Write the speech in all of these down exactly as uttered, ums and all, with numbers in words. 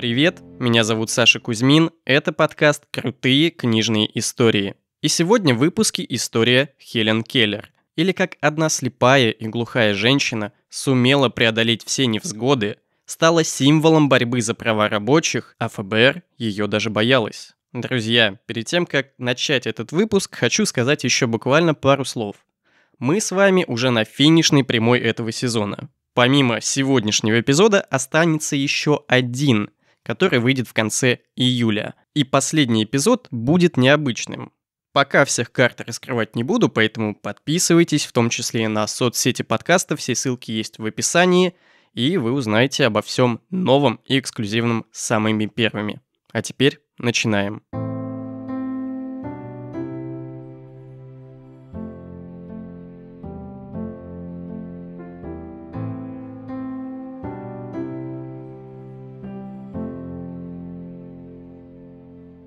Привет, меня зовут Саша Кузьмин, это подкаст «Крутые книжные истории». И сегодня в выпуске история Хелен Келлер, или как одна слепая и глухая женщина сумела преодолеть все невзгоды, стала символом борьбы за права рабочих, а эф бэ эр ее даже боялась. Друзья, перед тем, как начать этот выпуск, хочу сказать еще буквально пару слов. Мы с вами уже на финишной прямой этого сезона. Помимо сегодняшнего эпизода останется еще один, который выйдет в конце июля. И последний эпизод будет необычным. Пока всех карт раскрывать не буду, поэтому подписывайтесь, в том числе на соцсети подкаста, все ссылки есть в описании, и вы узнаете обо всем новом и эксклюзивном самыми первыми. А теперь начинаем.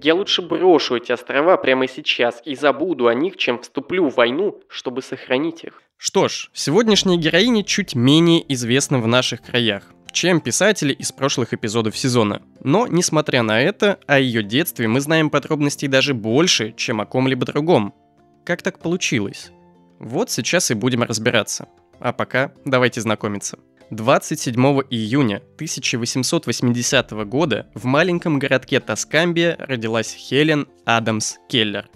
Я лучше брошу эти острова прямо сейчас и забуду о них, чем вступлю в войну, чтобы сохранить их. Что ж, сегодняшняя героиня чуть менее известна в наших краях, чем писатели из прошлых эпизодов сезона. Но, несмотря на это, о ее детстве мы знаем подробностей даже больше, чем о ком-либо другом. Как так получилось? Вот сейчас и будем разбираться. А пока давайте знакомиться. двадцать седьмого июня тысяча восемьсот восьмидесятого года в маленьком городке Таскамбия родилась Хелен Адамс Келлер.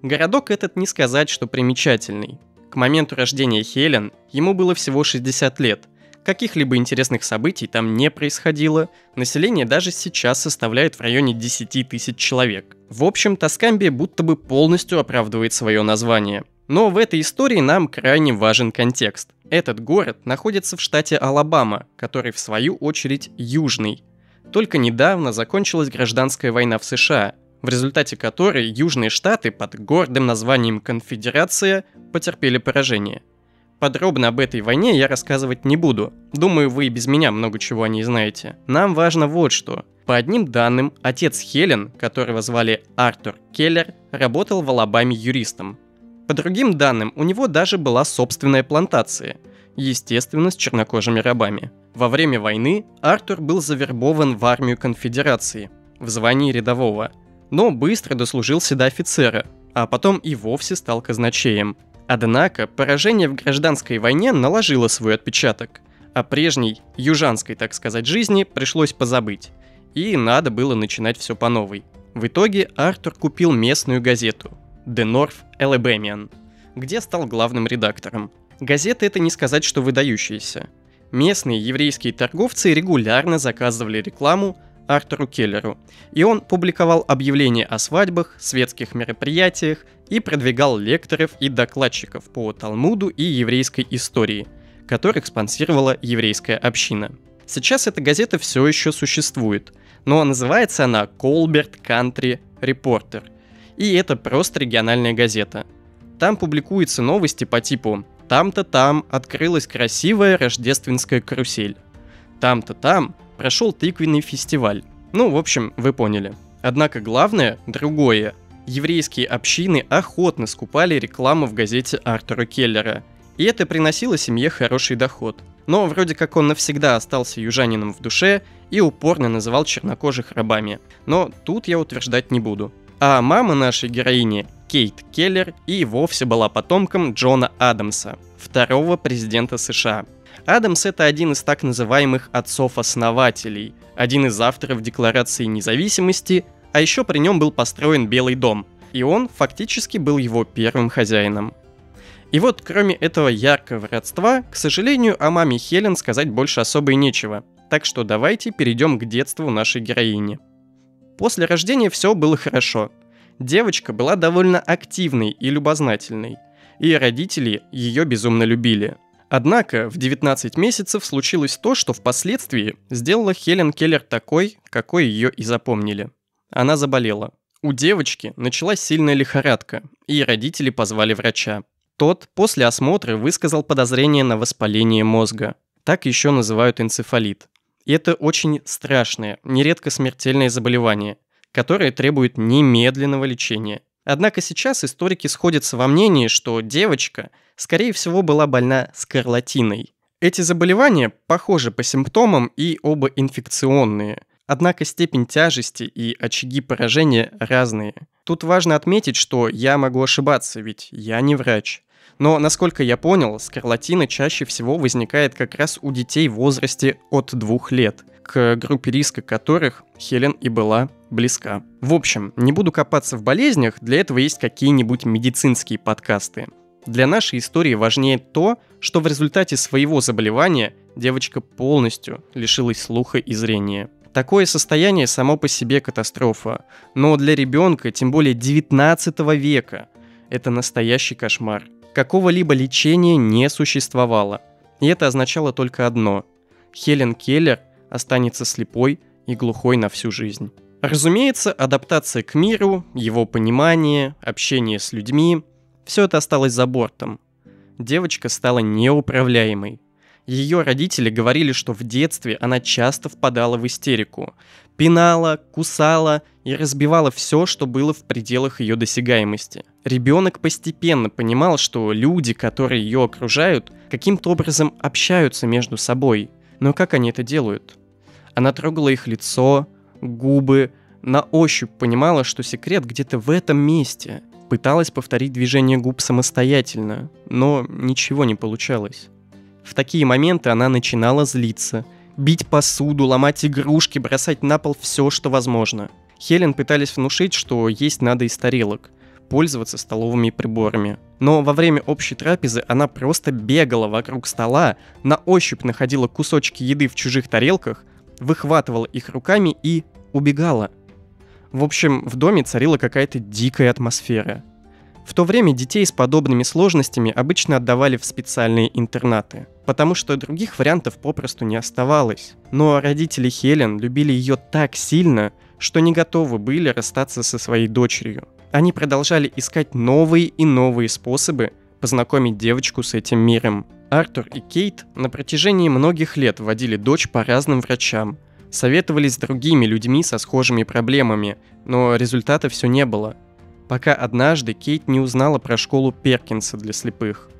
Городок этот не сказать, что примечательный. К моменту рождения Хелен ему было всего шестьдесят лет. Каких-либо интересных событий там не происходило. Население даже сейчас составляет в районе десяти тысяч человек. В общем, Таскамбия будто бы полностью оправдывает свое название. Но в этой истории нам крайне важен контекст. Этот город находится в штате Алабама, который в свою очередь южный. Только недавно закончилась гражданская война в США, в результате которой южные штаты под гордым названием Конфедерация потерпели поражение. Подробно об этой войне я рассказывать не буду. Думаю, вы и без меня много чего о ней знаете. Нам важно вот что. По одним данным, отец Хелен, которого звали Артур Келлер, работал в Алабаме юристом. По другим данным, у него даже была собственная плантация, естественно, с чернокожими рабами. Во время войны Артур был завербован в армию конфедерации в звании рядового, но быстро дослужился до офицера, а потом и вовсе стал казначеем. Однако поражение в гражданской войне наложило свой отпечаток, а прежней, южанской, так сказать, жизни пришлось позабыть, и надо было начинать все по новой. В итоге Артур купил местную газету The North Alabamian, где стал главным редактором. Газета это не сказать, что выдающаяся. Местные еврейские торговцы регулярно заказывали рекламу Артуру Келлеру, и он публиковал объявления о свадьбах, светских мероприятиях и продвигал лекторов и докладчиков по Талмуду и еврейской истории, которых спонсировала еврейская община. Сейчас эта газета все еще существует, но называется она «Колберт Кантри Репортер», и это просто региональная газета. Там публикуются новости по типу «Там-то там открылась красивая рождественская карусель», «Там-то там прошел тыквенный фестиваль». Ну, в общем, вы поняли. Однако главное – другое. Еврейские общины охотно скупали рекламу в газете Артура Келлера, и это приносило семье хороший доход. Но вроде как он навсегда остался южанином в душе и упорно называл чернокожих рабами. Но тут я утверждать не буду. А мама нашей героини, Кейт Келлер, и вовсе была потомком Джона Адамса, второго президента США. Адамс – это один из так называемых отцов-основателей, один из авторов Декларации независимости, а еще при нем был построен Белый дом, и он фактически был его первым хозяином. И вот кроме этого яркого родства, к сожалению, о маме Хелен сказать больше особо и нечего, так что давайте перейдем к детству нашей героини. После рождения все было хорошо. Девочка была довольно активной и любознательной, и родители ее безумно любили. Однако в девятнадцать месяцев случилось то, что впоследствии сделало Хелен Келлер такой, какой ее и запомнили. Она заболела. У девочки началась сильная лихорадка, и родители позвали врача. Тот после осмотра высказал подозрение на воспаление мозга. Так еще называют энцефалит. И это очень страшное, нередко смертельное заболевание, которое требует немедленного лечения. Однако сейчас историки сходятся во мнении, что девочка, скорее всего, была больна скарлатиной. Эти заболевания похожи по симптомам и оба инфекционные. Однако степень тяжести и очаги поражения разные. Тут важно отметить, что я могу ошибаться, ведь я не врач. Но, насколько я понял, скарлатина чаще всего возникает как раз у детей в возрасте от двух лет, к группе риска которых Хелен и была близка. В общем, не буду копаться в болезнях, для этого есть какие-нибудь медицинские подкасты. Для нашей истории важнее то, что в результате своего заболевания девочка полностью лишилась слуха и зрения. Такое состояние само по себе катастрофа, но для ребенка, тем более девятнадцатого века, это настоящий кошмар. Какого-либо лечения не существовало, и это означало только одно – Хелен Келлер останется слепой и глухой на всю жизнь. Разумеется, адаптация к миру, его понимание, общение с людьми – все это осталось за бортом. Девочка стала неуправляемой. Ее родители говорили, что в детстве она часто впадала в истерику, пинала, кусала и разбивала все, что было в пределах ее досягаемости. Ребенок постепенно понимал, что люди, которые ее окружают, каким-то образом общаются между собой. Но как они это делают? Она трогала их лицо, губы, на ощупь понимала, что секрет где-то в этом месте. Пыталась повторить движение губ самостоятельно, но ничего не получалось. В такие моменты она начинала злиться, бить посуду, ломать игрушки, бросать на пол все, что возможно. Хелен пытались внушить, что есть надо из тарелок, пользоваться столовыми приборами. Но во время общей трапезы она просто бегала вокруг стола, на ощупь находила кусочки еды в чужих тарелках, выхватывала их руками и убегала. В общем, в доме царила какая-то дикая атмосфера. В то время детей с подобными сложностями обычно отдавали в специальные интернаты, потому что других вариантов попросту не оставалось. Но родители Хелен любили ее так сильно, что не готовы были расстаться со своей дочерью. Они продолжали искать новые и новые способы познакомить девочку с этим миром. Артур и Кейт на протяжении многих лет водили дочь по разным врачам, советовались с другими людьми со схожими проблемами, но результата все не было. Пока однажды Кейт не узнала про школу Перкинса для слепых.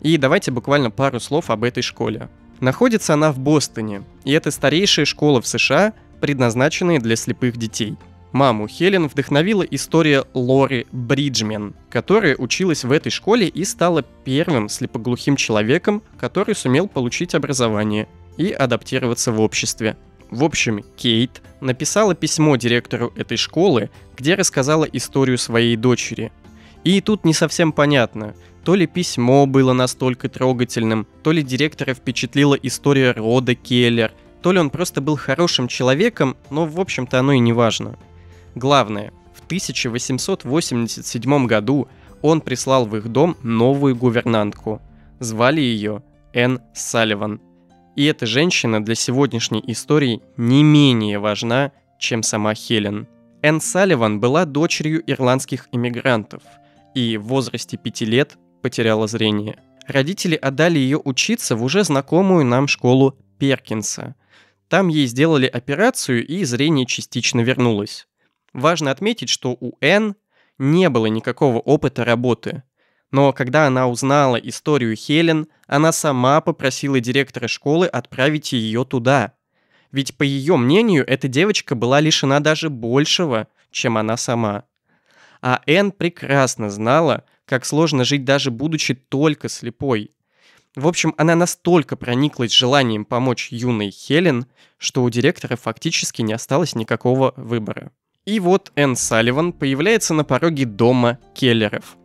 И давайте буквально пару слов об этой школе. Находится она в Бостоне, и это старейшая школа в США, предназначенная для слепых детей. Маму Хелен вдохновила история Лори Бриджмен, которая училась в этой школе и стала первым слепоглухим человеком, который сумел получить образование и адаптироваться в обществе. В общем, Кейт написала письмо директору этой школы, где рассказала историю своей дочери. И тут не совсем понятно, то ли письмо было настолько трогательным, то ли директора впечатлила история рода Келлер, то ли он просто был хорошим человеком, но в общем-то оно и не важно. Главное, в тысяча восемьсот восемьдесят седьмом году он прислал в их дом новую гувернантку. Звали ее Энн Салливан. И эта женщина для сегодняшней истории не менее важна, чем сама Хелен. Энн Салливан была дочерью ирландских иммигрантов и в возрасте пяти лет потеряла зрение. Родители отдали ее учиться в уже знакомую нам школу Перкинса. Там ей сделали операцию, и зрение частично вернулось. Важно отметить, что у Энн не было никакого опыта работы. Но когда она узнала историю Хелен, она сама попросила директора школы отправить ее туда. Ведь, по ее мнению, эта девочка была лишена даже большего, чем она сама. А Энн прекрасно знала, как сложно жить, даже будучи только слепой. В общем, она настолько прониклась желанием помочь юной Хелен, что у директора фактически не осталось никакого выбора. И вот Энн Салливан появляется на пороге дома Келлеров.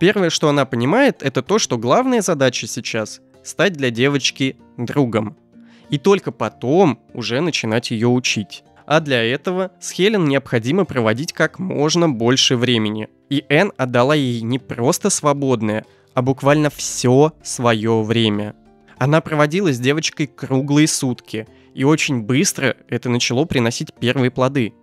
Первое, что она понимает, это то, что главная задача сейчас – стать для девочки другом. И только потом уже начинать ее учить. А для этого с Хелен необходимо проводить как можно больше времени. И Энн отдала ей не просто свободное, а буквально все свое время. Она проводила с девочкой круглые сутки, и очень быстро это начало приносить первые плоды.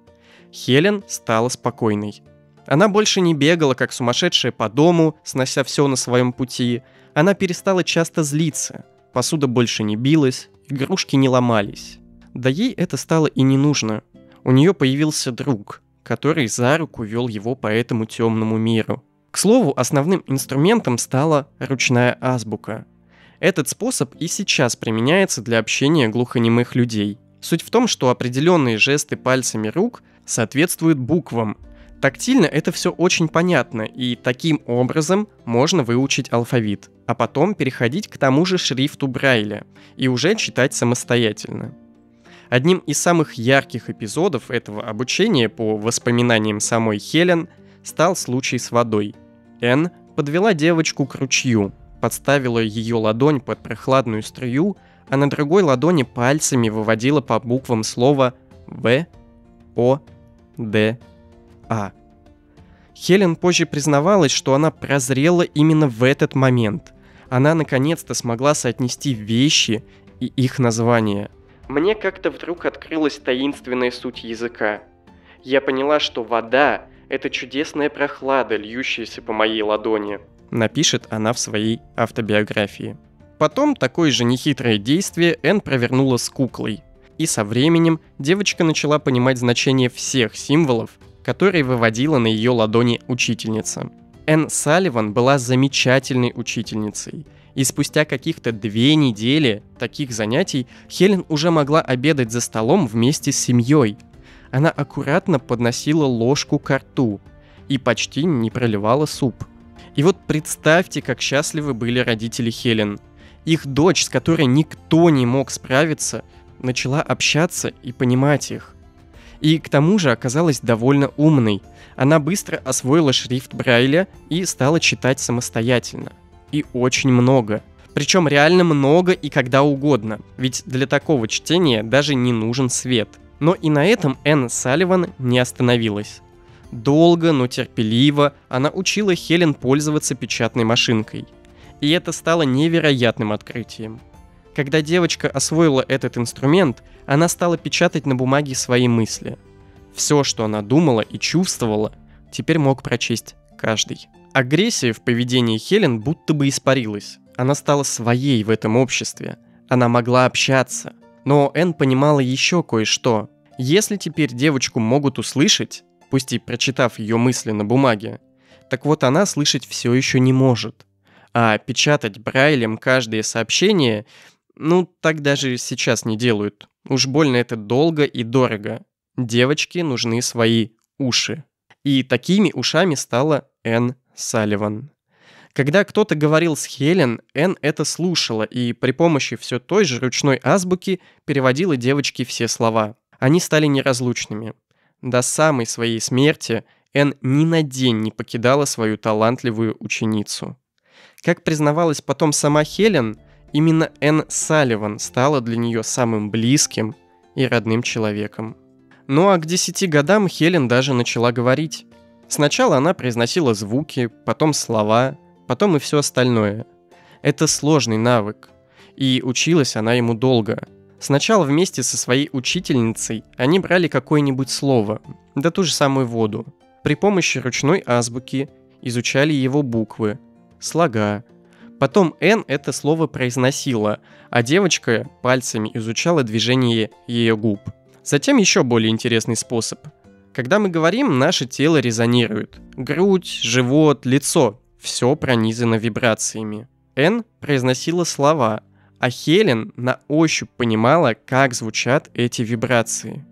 Хелен стала спокойной. Она больше не бегала, как сумасшедшая, по дому, снося все на своем пути. Она перестала часто злиться. Посуда больше не билась, игрушки не ломались. Да ей это стало и не нужно. У нее появился друг, который за руку вел его по этому темному миру. К слову, основным инструментом стала ручная азбука. Этот способ и сейчас применяется для общения глухонемых людей. Суть в том, что определенные жесты пальцами рук соответствуют буквам. Тактильно это все очень понятно, и таким образом можно выучить алфавит, а потом переходить к тому же шрифту Брайля и уже читать самостоятельно. Одним из самых ярких эпизодов этого обучения, по воспоминаниям самой Хелен, стал случай с водой. Энн подвела девочку к ручью, подставила ее ладонь под прохладную струю, а на другой ладони пальцами выводила по буквам слова В, О, Д, А. Хелен позже признавалась, что она прозрела именно в этот момент. Она наконец-то смогла соотнести вещи и их названия. Мне как-то вдруг открылась таинственная суть языка. Я поняла, что вода – это чудесная прохлада, льющаяся по моей ладони, напишет она в своей автобиографии. Потом такое же нехитрое действие Энн провернула с куклой. И со временем девочка начала понимать значение всех символов, которые выводила на ее ладони учительница. Энн Салливан была замечательной учительницей. И спустя каких-то две недели таких занятий Хелен уже могла обедать за столом вместе с семьей. Она аккуратно подносила ложку ко рту и почти не проливала суп. И вот представьте, как счастливы были родители Хелен. Их дочь, с которой никто не мог справиться, начала общаться и понимать их. И к тому же оказалась довольно умной. Она быстро освоила шрифт Брайля и стала читать самостоятельно. И очень много. Причем реально много и когда угодно, ведь для такого чтения даже не нужен свет. Но и на этом Энн Салливан не остановилась. Долго, но терпеливо она учила Хелен пользоваться печатной машинкой. И это стало невероятным открытием. Когда девочка освоила этот инструмент, она стала печатать на бумаге свои мысли. Все, что она думала и чувствовала, теперь мог прочесть каждый. Агрессия в поведении Хелен будто бы испарилась. Она стала своей в этом обществе. Она могла общаться. Но Энн понимала еще кое-что. Если теперь девочку могут услышать, пусть и прочитав ее мысли на бумаге, так вот она слышать все еще не может. А печатать Брайлем каждое сообщение, ну, так даже сейчас не делают. Уж больно это долго и дорого. Девочке нужны свои уши. И такими ушами стала Энн Салливан. Когда кто-то говорил с Хелен, Энн это слушала и при помощи все той же ручной азбуки переводила девочке все слова. Они стали неразлучными. До самой своей смерти Энн ни на день не покидала свою талантливую ученицу. Как признавалась потом сама Хелен, именно Энн Салливан стала для нее самым близким и родным человеком. Ну а к десяти годам Хелен даже начала говорить. Сначала она произносила звуки, потом слова, потом и все остальное. Это сложный навык, и училась она ему долго. Сначала вместе со своей учительницей они брали какое-нибудь слово, да ту же самую воду. При помощи ручной азбуки изучали его буквы, слога. Потом Энн это слово произносила, а девочка пальцами изучала движение ее губ. Затем еще более интересный способ. Когда мы говорим, наше тело резонирует. Грудь, живот, лицо – все пронизано вибрациями. Энн произносила слова, а Хелен на ощупь понимала, как звучат эти вибрации.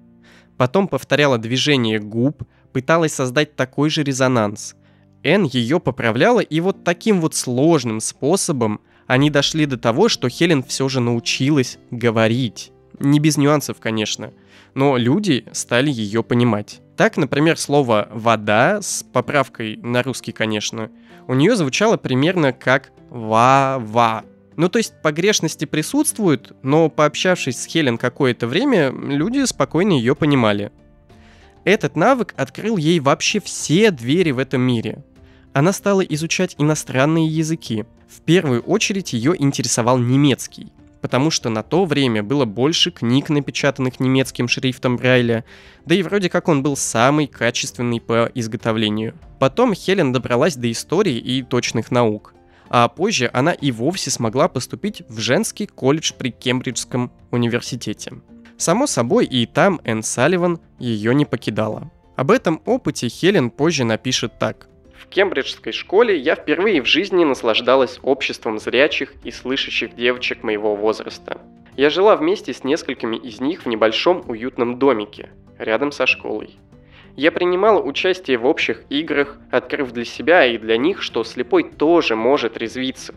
Потом повторяла движение губ, пыталась создать такой же резонанс. Энн ее поправляла, и вот таким вот сложным способом они дошли до того, что Хелен все же научилась говорить. Не без нюансов, конечно, но люди стали ее понимать. Так, например, слово «вода» с поправкой на русский, конечно, у нее звучало примерно как «ва-ва». Ну, то есть погрешности присутствуют, но пообщавшись с Хелен какое-то время, люди спокойно ее понимали. Этот навык открыл ей вообще все двери в этом мире. Она стала изучать иностранные языки. В первую очередь ее интересовал немецкий, потому что на то время было больше книг, напечатанных немецким шрифтом Брайля, да и вроде как он был самый качественный по изготовлению. Потом Хелен добралась до истории и точных наук, а позже она и вовсе смогла поступить в женский колледж при Кембриджском университете. Само собой, и там Энн Салливан ее не покидала. Об этом опыте Хелен позже напишет так. В кембриджской школе я впервые в жизни наслаждалась обществом зрячих и слышащих девочек моего возраста. Я жила вместе с несколькими из них в небольшом уютном домике, рядом со школой. Я принимала участие в общих играх, открыв для себя и для них, что слепой тоже может резвиться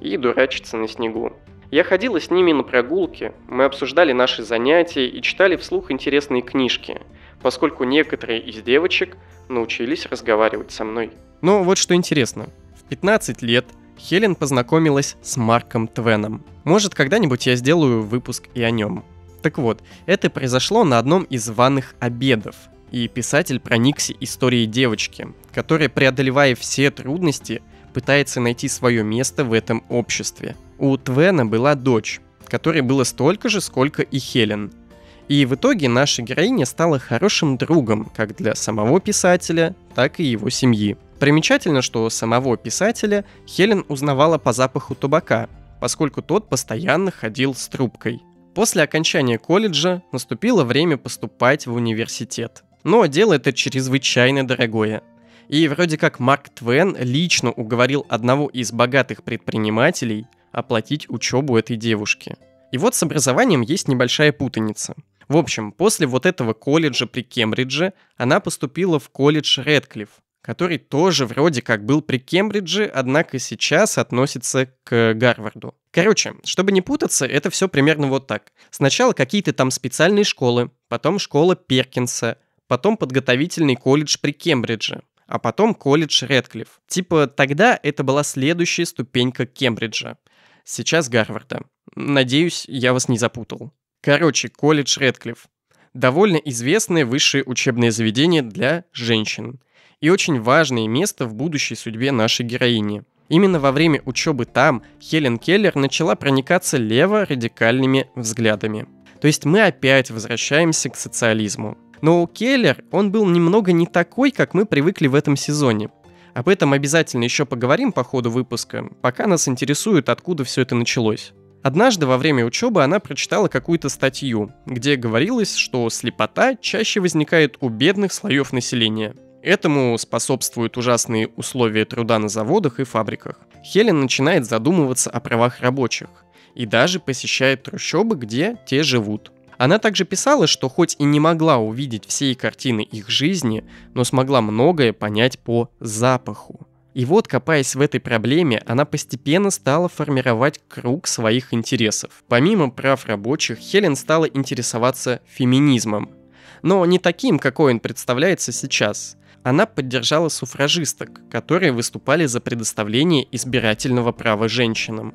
и дурачиться на снегу. Я ходила с ними на прогулки, мы обсуждали наши занятия и читали вслух интересные книжки, поскольку некоторые из девочек научились разговаривать со мной. Но вот что интересно. В пятнадцать лет Хелен познакомилась с Марком Твеном. Может, когда-нибудь я сделаю выпуск и о нем. Так вот, это произошло на одном из ванных обедов, и писатель проникся историей девочки, которая, преодолевая все трудности, пытается найти свое место в этом обществе. У Твена была дочь, которой было столько же, сколько и Хелен. И в итоге наша героиня стала хорошим другом как для самого писателя, так и его семьи. Примечательно, что самого писателя Хелен узнавала по запаху табака, поскольку тот постоянно ходил с трубкой. После окончания колледжа наступило время поступать в университет. Но дело это чрезвычайно дорогое. И вроде как Марк Твен лично уговорил одного из богатых предпринимателей оплатить учебу этой девушки. И вот с образованием есть небольшая путаница. В общем, после вот этого колледжа при Кембридже она поступила в колледж Редклифф, который тоже вроде как был при Кембридже, однако сейчас относится к Гарварду. Короче, чтобы не путаться, это все примерно вот так. Сначала какие-то там специальные школы, потом школа Перкинса, потом подготовительный колледж при Кембридже, а потом колледж Редклифф. Типа тогда это была следующая ступенька Кембриджа, сейчас Гарварда. Надеюсь, я вас не запутал. Короче, колледж Редклифф. Довольно известное высшее учебное заведение для женщин. И очень важное место в будущей судьбе нашей героини. Именно во время учебы там Хелен Келлер начала проникаться леворадикальными взглядами. То есть мы опять возвращаемся к социализму. Но Келлер, он был немного не такой, как мы привыкли в этом сезоне. Об этом обязательно еще поговорим по ходу выпуска, пока нас интересует, откуда все это началось. Однажды во время учебы она прочитала какую-то статью, где говорилось, что слепота чаще возникает у бедных слоев населения. Этому способствуют ужасные условия труда на заводах и фабриках. Хелен начинает задумываться о правах рабочих и даже посещает трущобы, где те живут. Она также писала, что хоть и не могла увидеть всей картины их жизни, но смогла многое понять по запаху. И вот, копаясь в этой проблеме, она постепенно стала формировать круг своих интересов. Помимо прав рабочих, Хелен стала интересоваться феминизмом. Но не таким, какой он представляется сейчас. Она поддержала суфражисток, которые выступали за предоставление избирательного права женщинам.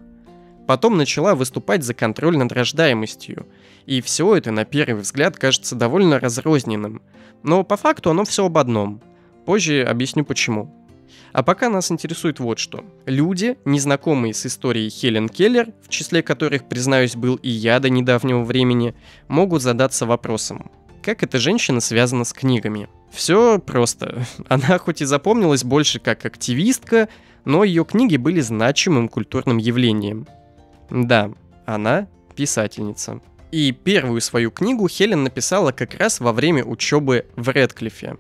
Потом начала выступать за контроль над рождаемостью. И все это, на первый взгляд, кажется довольно разрозненным. Но по факту оно все об одном. Позже объясню почему. А пока нас интересует вот что. Люди, незнакомые с историей Хелен Келлер, в числе которых, признаюсь, был и я до недавнего времени, могут задаться вопросом. Как эта женщина связана с книгами? Все просто. Она хоть и запомнилась больше как активистка, но ее книги были значимым культурным явлением. Да, она писательница. И первую свою книгу Хелен написала как раз во время учебы в Редклиффе.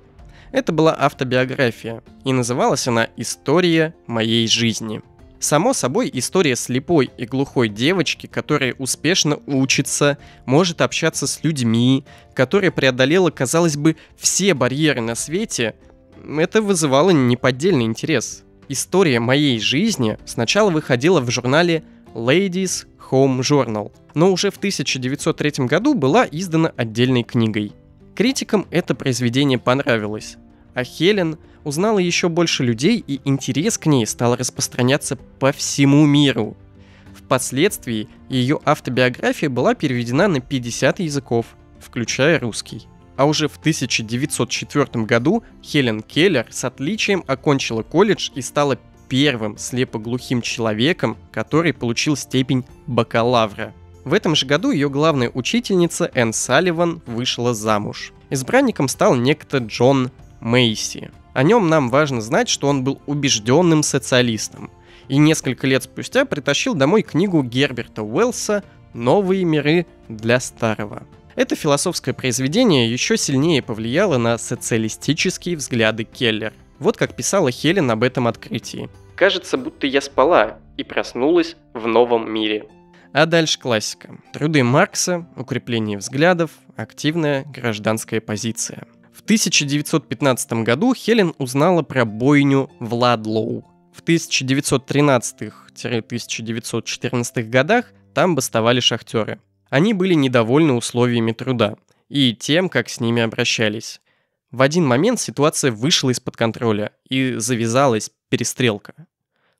Это была автобиография, и называлась она «История моей жизни». Само собой, история слепой и глухой девочки, которая успешно учится, может общаться с людьми, которая преодолела, казалось бы, все барьеры на свете, это вызывало неподдельный интерес. «История моей жизни» сначала выходила в журнале Ladies Home Journal, но уже в тысяча девятьсот третьем году была издана отдельной книгой. Критикам это произведение понравилось, а Хелен узнала еще больше людей, и интерес к ней стал распространяться по всему миру. Впоследствии ее автобиография была переведена на пятьдесят языков, включая русский. А уже в тысяча девятьсот четвёртом году Хелен Келлер с отличием окончила колледж и стала первым слепоглухим человеком, который получил степень бакалавра. В этом же году ее главная учительница Энн Салливан вышла замуж. Избранником стал некто Джон Мейси. О нем нам важно знать, что он был убежденным социалистом. И несколько лет спустя притащил домой книгу Герберта Уэллса «Новые миры для старого». Это философское произведение еще сильнее повлияло на социалистические взгляды Келлер. Вот как писала Хелен об этом открытии. «Кажется, будто я спала и проснулась в новом мире». А дальше классика. Труды Маркса, укрепление взглядов, активная гражданская позиция. В тысяча девятьсот пятнадцатом году Хелен узнала про бойню в Ладлоу. В тысяча девятьсот тринадцатом — тысяча девятьсот четырнадцатом годах там бастовали шахтеры. Они были недовольны условиями труда и тем, как с ними обращались. В один момент ситуация вышла из-под контроля и завязалась перестрелка.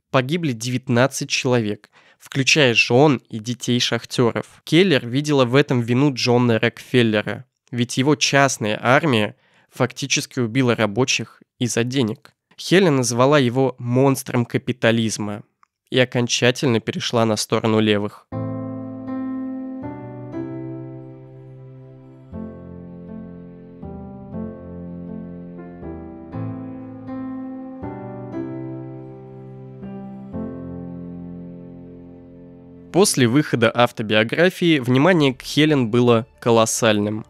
Погибли девятнадцать человек, включая жен и детей шахтеров. Келлер видела в этом вину Джона Рокфеллера, ведь его частная армия фактически убила рабочих из-за денег. Хелен назвала его монстром капитализма и окончательно перешла на сторону левых. После выхода автобиографии внимание к Хелен было колоссальным.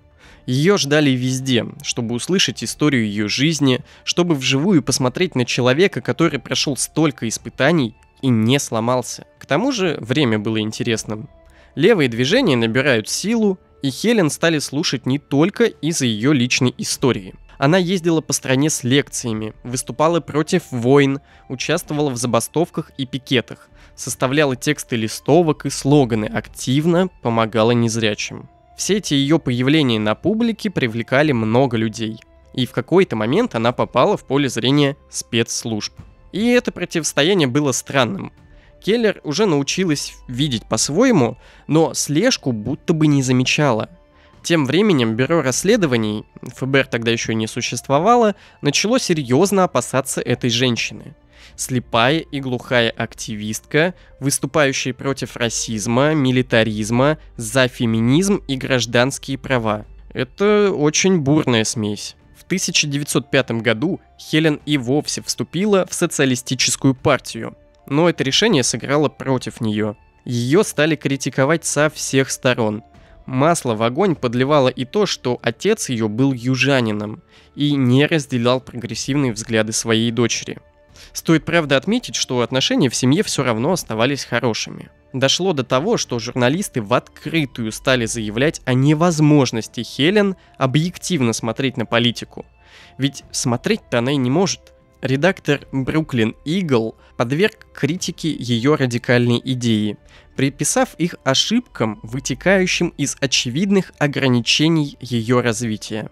Ее ждали везде, чтобы услышать историю ее жизни, чтобы вживую посмотреть на человека, который прошел столько испытаний и не сломался. К тому же время было интересным. Левые движения набирают силу, и Хелен стали слушать не только из-за ее личной истории. Она ездила по стране с лекциями, выступала против войн, участвовала в забастовках и пикетах, составляла тексты листовок и слоганы, активно помогала незрячим. Все эти ее появления на публике привлекали много людей, и в какой-то момент она попала в поле зрения спецслужб. И это противостояние было странным. Келлер уже научилась видеть по-своему, но слежку будто бы не замечала. Тем временем бюро расследований, эф бэ эр тогда еще не существовало, начало серьезно опасаться этой женщины. Слепая и глухая активистка, выступающая против расизма, милитаризма, за феминизм и гражданские права. Это очень бурная смесь. В тысяча девятьсот пятом году Хелен и вовсе вступила в социалистическую партию, но это решение сыграло против нее. Ее стали критиковать со всех сторон. Масло в огонь подливало и то, что отец ее был южанином и не разделял прогрессивные взгляды своей дочери. Стоит, правда, отметить, что отношения в семье все равно оставались хорошими. Дошло до того, что журналисты в открытую стали заявлять о невозможности Хелен объективно смотреть на политику. Ведь смотреть-то она и не может. Редактор Бруклин Игл подверг критике ее радикальные идеи, приписав их ошибкам, вытекающим из очевидных ограничений ее развития.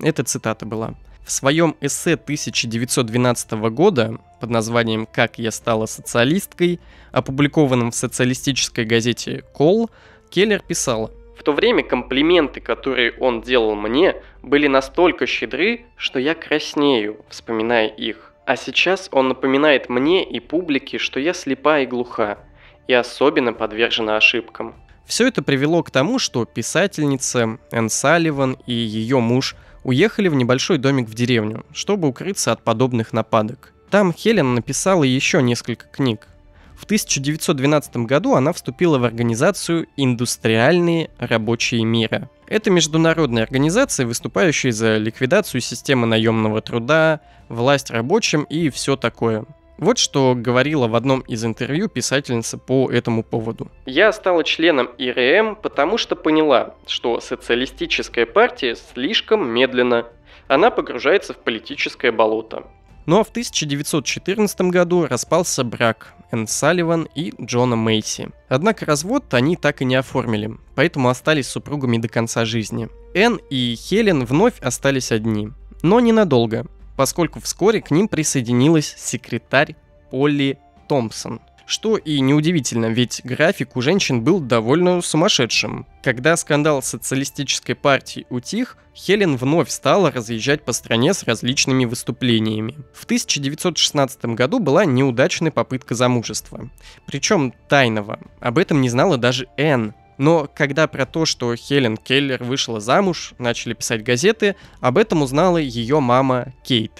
Эта цитата была. В своем эссе тысяча девятьсот двенадцатого года под названием «Как я стала социалисткой», опубликованном в социалистической газете «Кол», Келлер писала: «В то время комплименты, которые он делал мне, были настолько щедры, что я краснею, вспоминая их. А сейчас он напоминает мне и публике, что я слепа и глуха, и особенно подвержена ошибкам». Все это привело к тому, что писательница Энн Салливан и ее муж уехали в небольшой домик в деревню, чтобы укрыться от подобных нападок. Там Хелен написала еще несколько книг. В тысяча девятьсот двенадцатом году она вступила в организацию «Индустриальные рабочие мира». Это международная организация, выступающая за ликвидацию системы наемного труда, власть рабочим и все такое. Вот что говорила в одном из интервью писательница по этому поводу. «Я стала членом ИРМ, потому что поняла, что социалистическая партия слишком медленно. Она погружается в политическое болото». Ну а в тысяча девятьсот четырнадцатом году распался брак Энн Салливан и Джона Мейси. Однако развод они так и не оформили, поэтому остались супругами до конца жизни. Энн и Хелен вновь остались одни, но ненадолго, поскольку вскоре к ним присоединилась секретарь Полли Томпсон. Что и неудивительно, ведь график у женщин был довольно сумасшедшим. Когда скандал социалистической партии утих, Хелен вновь стала разъезжать по стране с различными выступлениями. В тысяча девятьсот шестнадцатом году была неудачная попытка замужества. Причем тайного. Об этом не знала даже Энн. Но когда про то, что Хелен Келлер вышла замуж, начали писать газеты, об этом узнала ее мама Кейт.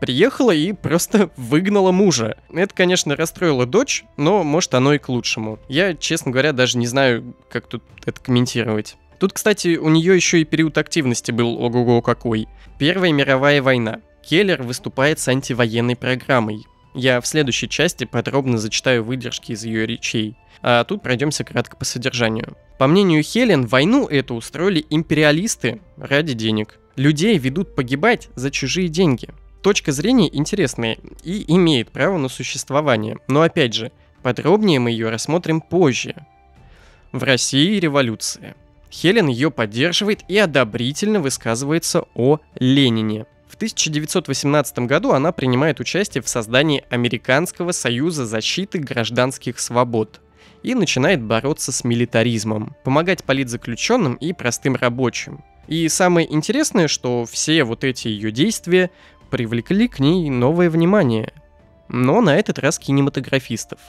Приехала и просто выгнала мужа. Это, конечно, расстроило дочь, но, может, оно и к лучшему. Я, честно говоря, даже не знаю, как тут это комментировать. Тут, кстати, у нее еще и период активности был ого-го какой. Первая мировая война. Келлер выступает с антивоенной программой. Я в следующей части подробно зачитаю выдержки из ее речей, а тут пройдемся кратко по содержанию. По мнению Хелен, войну эту устроили империалисты ради денег. Людей ведут погибать за чужие деньги. Точка зрения интересная и имеет право на существование, но опять же, подробнее мы ее рассмотрим позже. В России революция. Хелен ее поддерживает и одобрительно высказывается о Ленине. В тысяча девятьсот восемнадцатом году она принимает участие в создании Американского союза защиты гражданских свобод и начинает бороться с милитаризмом, помогать политзаключенным и простым рабочим. И самое интересное, что все вот эти ее действия привлекли к ней новое внимание, но на этот раз кинематографистов.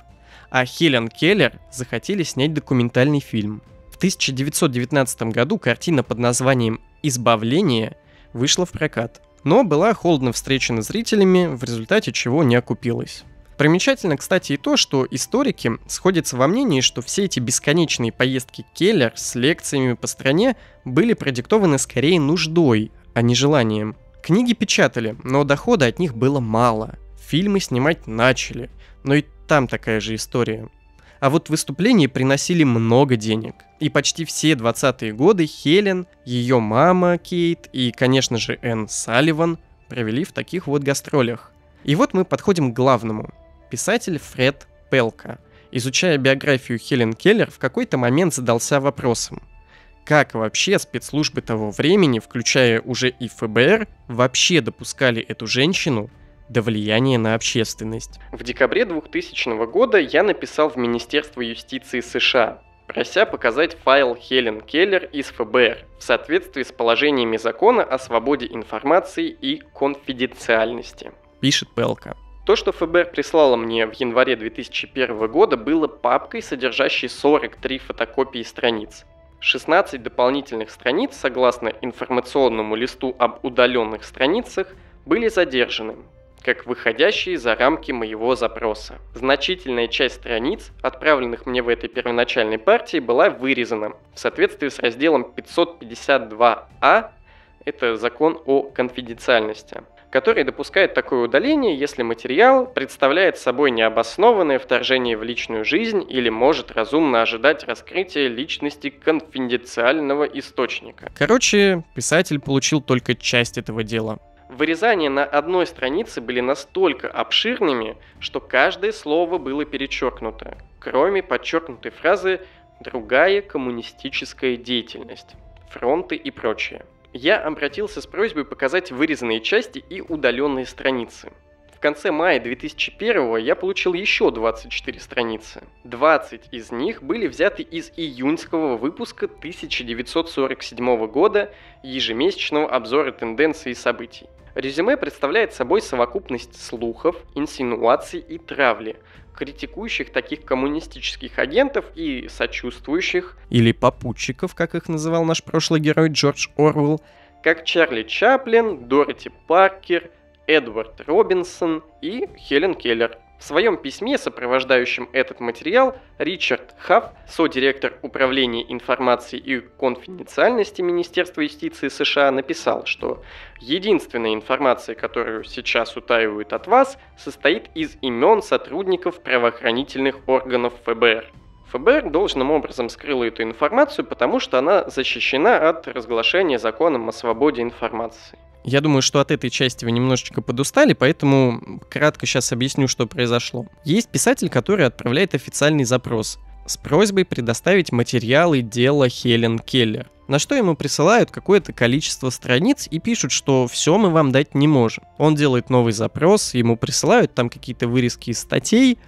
А Хелен Келлер захотели снять документальный фильм. В тысяча девятьсот девятнадцатом году картина под названием «Избавление» вышла в прокат, но была холодно встречена зрителями, в результате чего не окупилась. Примечательно, кстати, и то, что историки сходятся во мнении, что все эти бесконечные поездки Келлер с лекциями по стране были продиктованы скорее нуждой, а не желанием. Книги печатали, но дохода от них было мало. Фильмы снимать начали, но и там такая же история. А вот выступления приносили много денег. И почти все двадцатые годы Хелен, ее мама Кейт и, конечно же, Энн Салливан провели в таких вот гастролях. И вот мы подходим к главному. Писатель Фред Пелка, изучая биографию Хелен Келлер, в какой-то момент задался вопросом: как вообще спецслужбы того времени, включая уже и эф бэ эр, вообще допускали эту женщину до влияния на общественность? В декабре двухтысячного года я написал в Министерство юстиции США, прося показать файл Хелен Келлер из эф бэ эр в соответствии с положениями закона о свободе информации и конфиденциальности, пишет Пелка. То, что эф бэ эр прислало мне в январе две тысячи первого года, было папкой, содержащей сорок три фотокопии страниц. шестнадцать дополнительных страниц, согласно информационному листу об удаленных страницах, были задержаны, как выходящие за рамки моего запроса. Значительная часть страниц, отправленных мне в этой первоначальной партии, была вырезана в соответствии с разделом пятьсот пятьдесят два а, это закон о конфиденциальности, который допускает такое удаление, если материал представляет собой необоснованное вторжение в личную жизнь или может разумно ожидать раскрытия личности конфиденциального источника. Короче, писатель получил только часть этого дела. Вырезания на одной странице были настолько обширными, что каждое слово было перечеркнуто, кроме подчеркнутой фразы «другая коммунистическая деятельность», «фронты» и прочее. Я обратился с просьбой показать вырезанные части и удаленные страницы. В конце мая две тысячи первого я получил еще двадцать четыре страницы. двадцать из них были взяты из июньского выпуска тысяча девятьсот сорок седьмого года ежемесячного обзора тенденций и событий. Резюме представляет собой совокупность слухов, инсинуаций и травли, критикующих таких коммунистических агентов и сочувствующих, или попутчиков, как их называл наш прошлый герой Джордж Оруэлл, как Чарли Чаплин, Дороти Паркер, Эдвард Робинсон и Хелен Келлер. В своем письме, сопровождающем этот материал, Ричард Хафф, содиректор управления информации и конфиденциальности Министерства юстиции США, написал, что единственная информация, которую сейчас утаивают от вас, состоит из имен сотрудников правоохранительных органов эф бэ эр. эф бэ эр должным образом скрыло эту информацию, потому что она защищена от разглашения законом о свободе информации. Я думаю, что от этой части вы немножечко подустали, поэтому кратко сейчас объясню, что произошло. Есть писатель, который отправляет официальный запрос с просьбой предоставить материалы дела Хелен Келлер, на что ему присылают какое-то количество страниц и пишут, что все мы вам дать не можем. Он делает новый запрос, ему присылают там какие-то вырезки из статей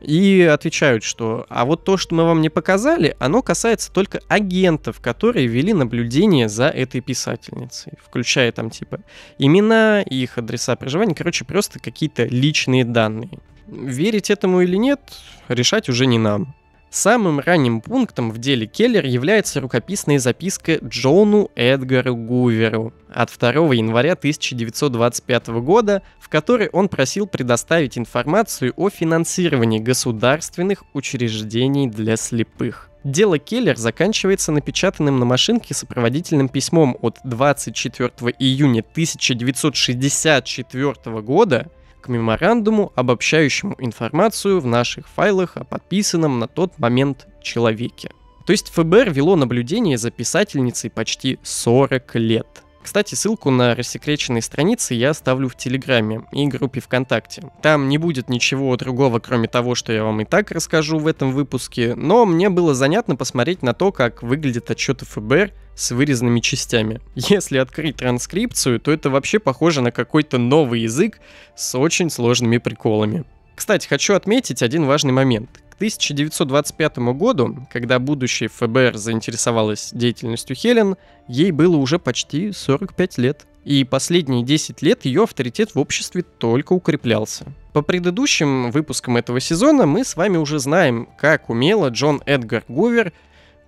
и отвечают, что а вот то, что мы вам не показали, оно касается только агентов, которые вели наблюдение за этой писательницей, включая там типа имена, их адреса проживания, короче, просто какие-то личные данные. Верить этому или нет, решать уже не нам. Самым ранним пунктом в деле Келлер является рукописная записка Джону Эдгару Гуверу от второго января тысяча девятьсот двадцать пятого года, в которой он просил предоставить информацию о финансировании государственных учреждений для слепых. Дело Келлер заканчивается напечатанным на машинке сопроводительным письмом от двадцать четвёртого июня тысяча девятьсот шестьдесят четвёртого года, к меморандуму, обобщающему информацию в наших файлах о подписанном на тот момент человеке. То есть ФБР вело наблюдение за писательницей почти сорок лет. Кстати, ссылку на рассекреченные страницы я оставлю в Телеграме и группе ВКонтакте. Там не будет ничего другого, кроме того, что я вам и так расскажу в этом выпуске, но мне было занятно посмотреть на то, как выглядят отчеты ФБР с вырезанными частями. Если открыть транскрипцию, то это вообще похоже на какой-то новый язык с очень сложными приколами. Кстати, хочу отметить один важный момент. К тысяча девятьсот двадцать пятому году, когда будущее ФБР заинтересовалось деятельностью Хелен, ей было уже почти сорок пять лет. И последние десять лет ее авторитет в обществе только укреплялся. По предыдущим выпускам этого сезона мы с вами уже знаем, как умело Джон Эдгар Гувер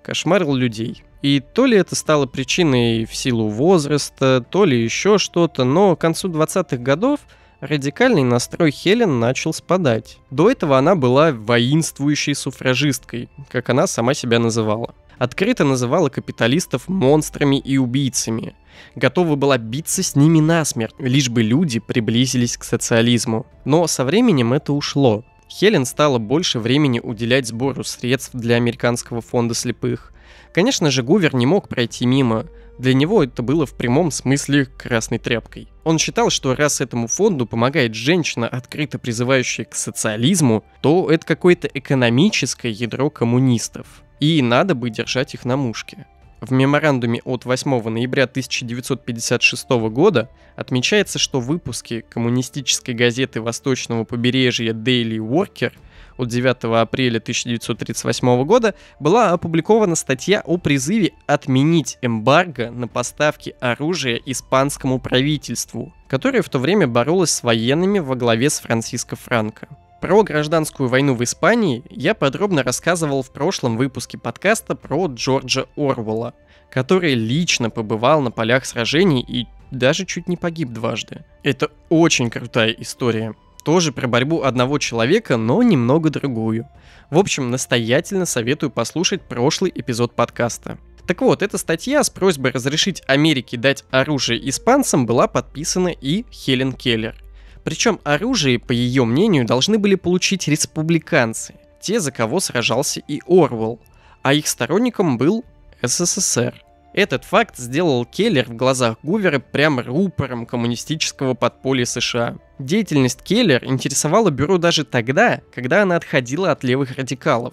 кошмарил людей. И то ли это стало причиной в силу возраста, то ли еще что-то, но к концу двадцатых годов радикальный настрой Хелен начал спадать. До этого она была воинствующей суфражисткой, как она сама себя называла. Открыто называла капиталистов монстрами и убийцами. Готова была биться с ними насмерть, лишь бы люди приблизились к социализму. Но со временем это ушло. Хелен стала больше времени уделять сбору средств для Американского фонда слепых. Конечно же, Гувер не мог пройти мимо. Для него это было в прямом смысле красной тряпкой. Он считал, что раз этому фонду помогает женщина, открыто призывающая к социализму, то это какое-то экономическое ядро коммунистов. И надо бы держать их на мушке. В меморандуме от восьмого ноября тысяча девятьсот пятьдесят шестого года отмечается, что выпуски коммунистической газеты восточного побережья Daily Worker от девятого апреля тысяча девятьсот тридцать восьмого года была опубликована статья о призыве отменить эмбарго на поставки оружия испанскому правительству, которое в то время боролось с военными во главе с Франсиско Франко. Про гражданскую войну в Испании я подробно рассказывал в прошлом выпуске подкаста про Джорджа Оруэлла, который лично побывал на полях сражений и даже чуть не погиб дважды. Это очень крутая история. Тоже про борьбу одного человека, но немного другую. В общем, настоятельно советую послушать прошлый эпизод подкаста. Так вот, эта статья с просьбой разрешить Америке дать оружие испанцам была подписана и Хелен Келлер. Причем оружие, по ее мнению, должны были получить республиканцы, те, за кого сражался и Оруэлл, а их сторонником был СССР. Этот факт сделал Келлер в глазах Гувера прям рупором коммунистического подполья США. Деятельность Келлер интересовала бюро даже тогда, когда она отходила от левых радикалов.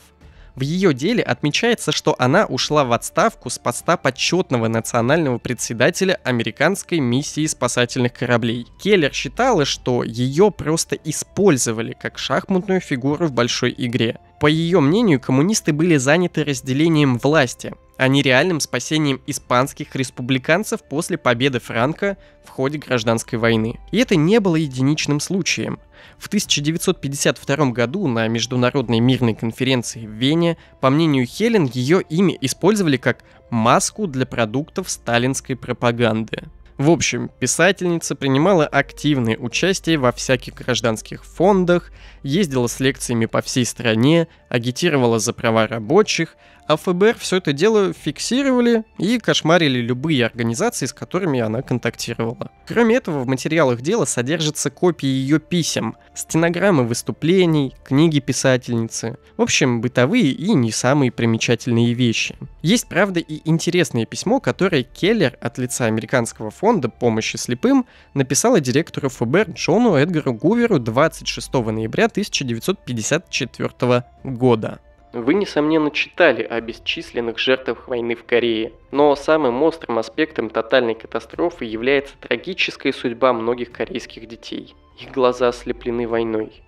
В ее деле отмечается, что она ушла в отставку с поста почетного национального председателя американской миссии спасательных кораблей. Келлер считала, что ее просто использовали как шахматную фигуру в большой игре. По ее мнению, коммунисты были заняты разделением власти, а не реальным спасением испанских республиканцев после победы Франко в ходе гражданской войны. И это не было единичным случаем. В тысяча девятьсот пятьдесят втором году на Международной мирной конференции в Вене, по мнению Хелен, ее имя использовали как маску для продуктов сталинской пропаганды. В общем, писательница принимала активное участие во всяких гражданских фондах, ездила с лекциями по всей стране, агитировала за права рабочих, а ФБР все это дело фиксировали и кошмарили любые организации, с которыми она контактировала. Кроме этого, в материалах дела содержатся копии ее писем, стенограммы выступлений, книги писательницы. В общем, бытовые и не самые примечательные вещи. Есть, правда, и интересное письмо, которое Келлер от лица Американского фонда помощи слепым написала директору ФБР Джону Эдгару Гуверу двадцать шестого ноября тысяча девятьсот пятьдесят четвёртого года. Вы, несомненно, читали о бесчисленных жертвах войны в Корее, но самым острым аспектом тотальной катастрофы является трагическая судьба многих корейских детей. Их глаза ослеплены войной.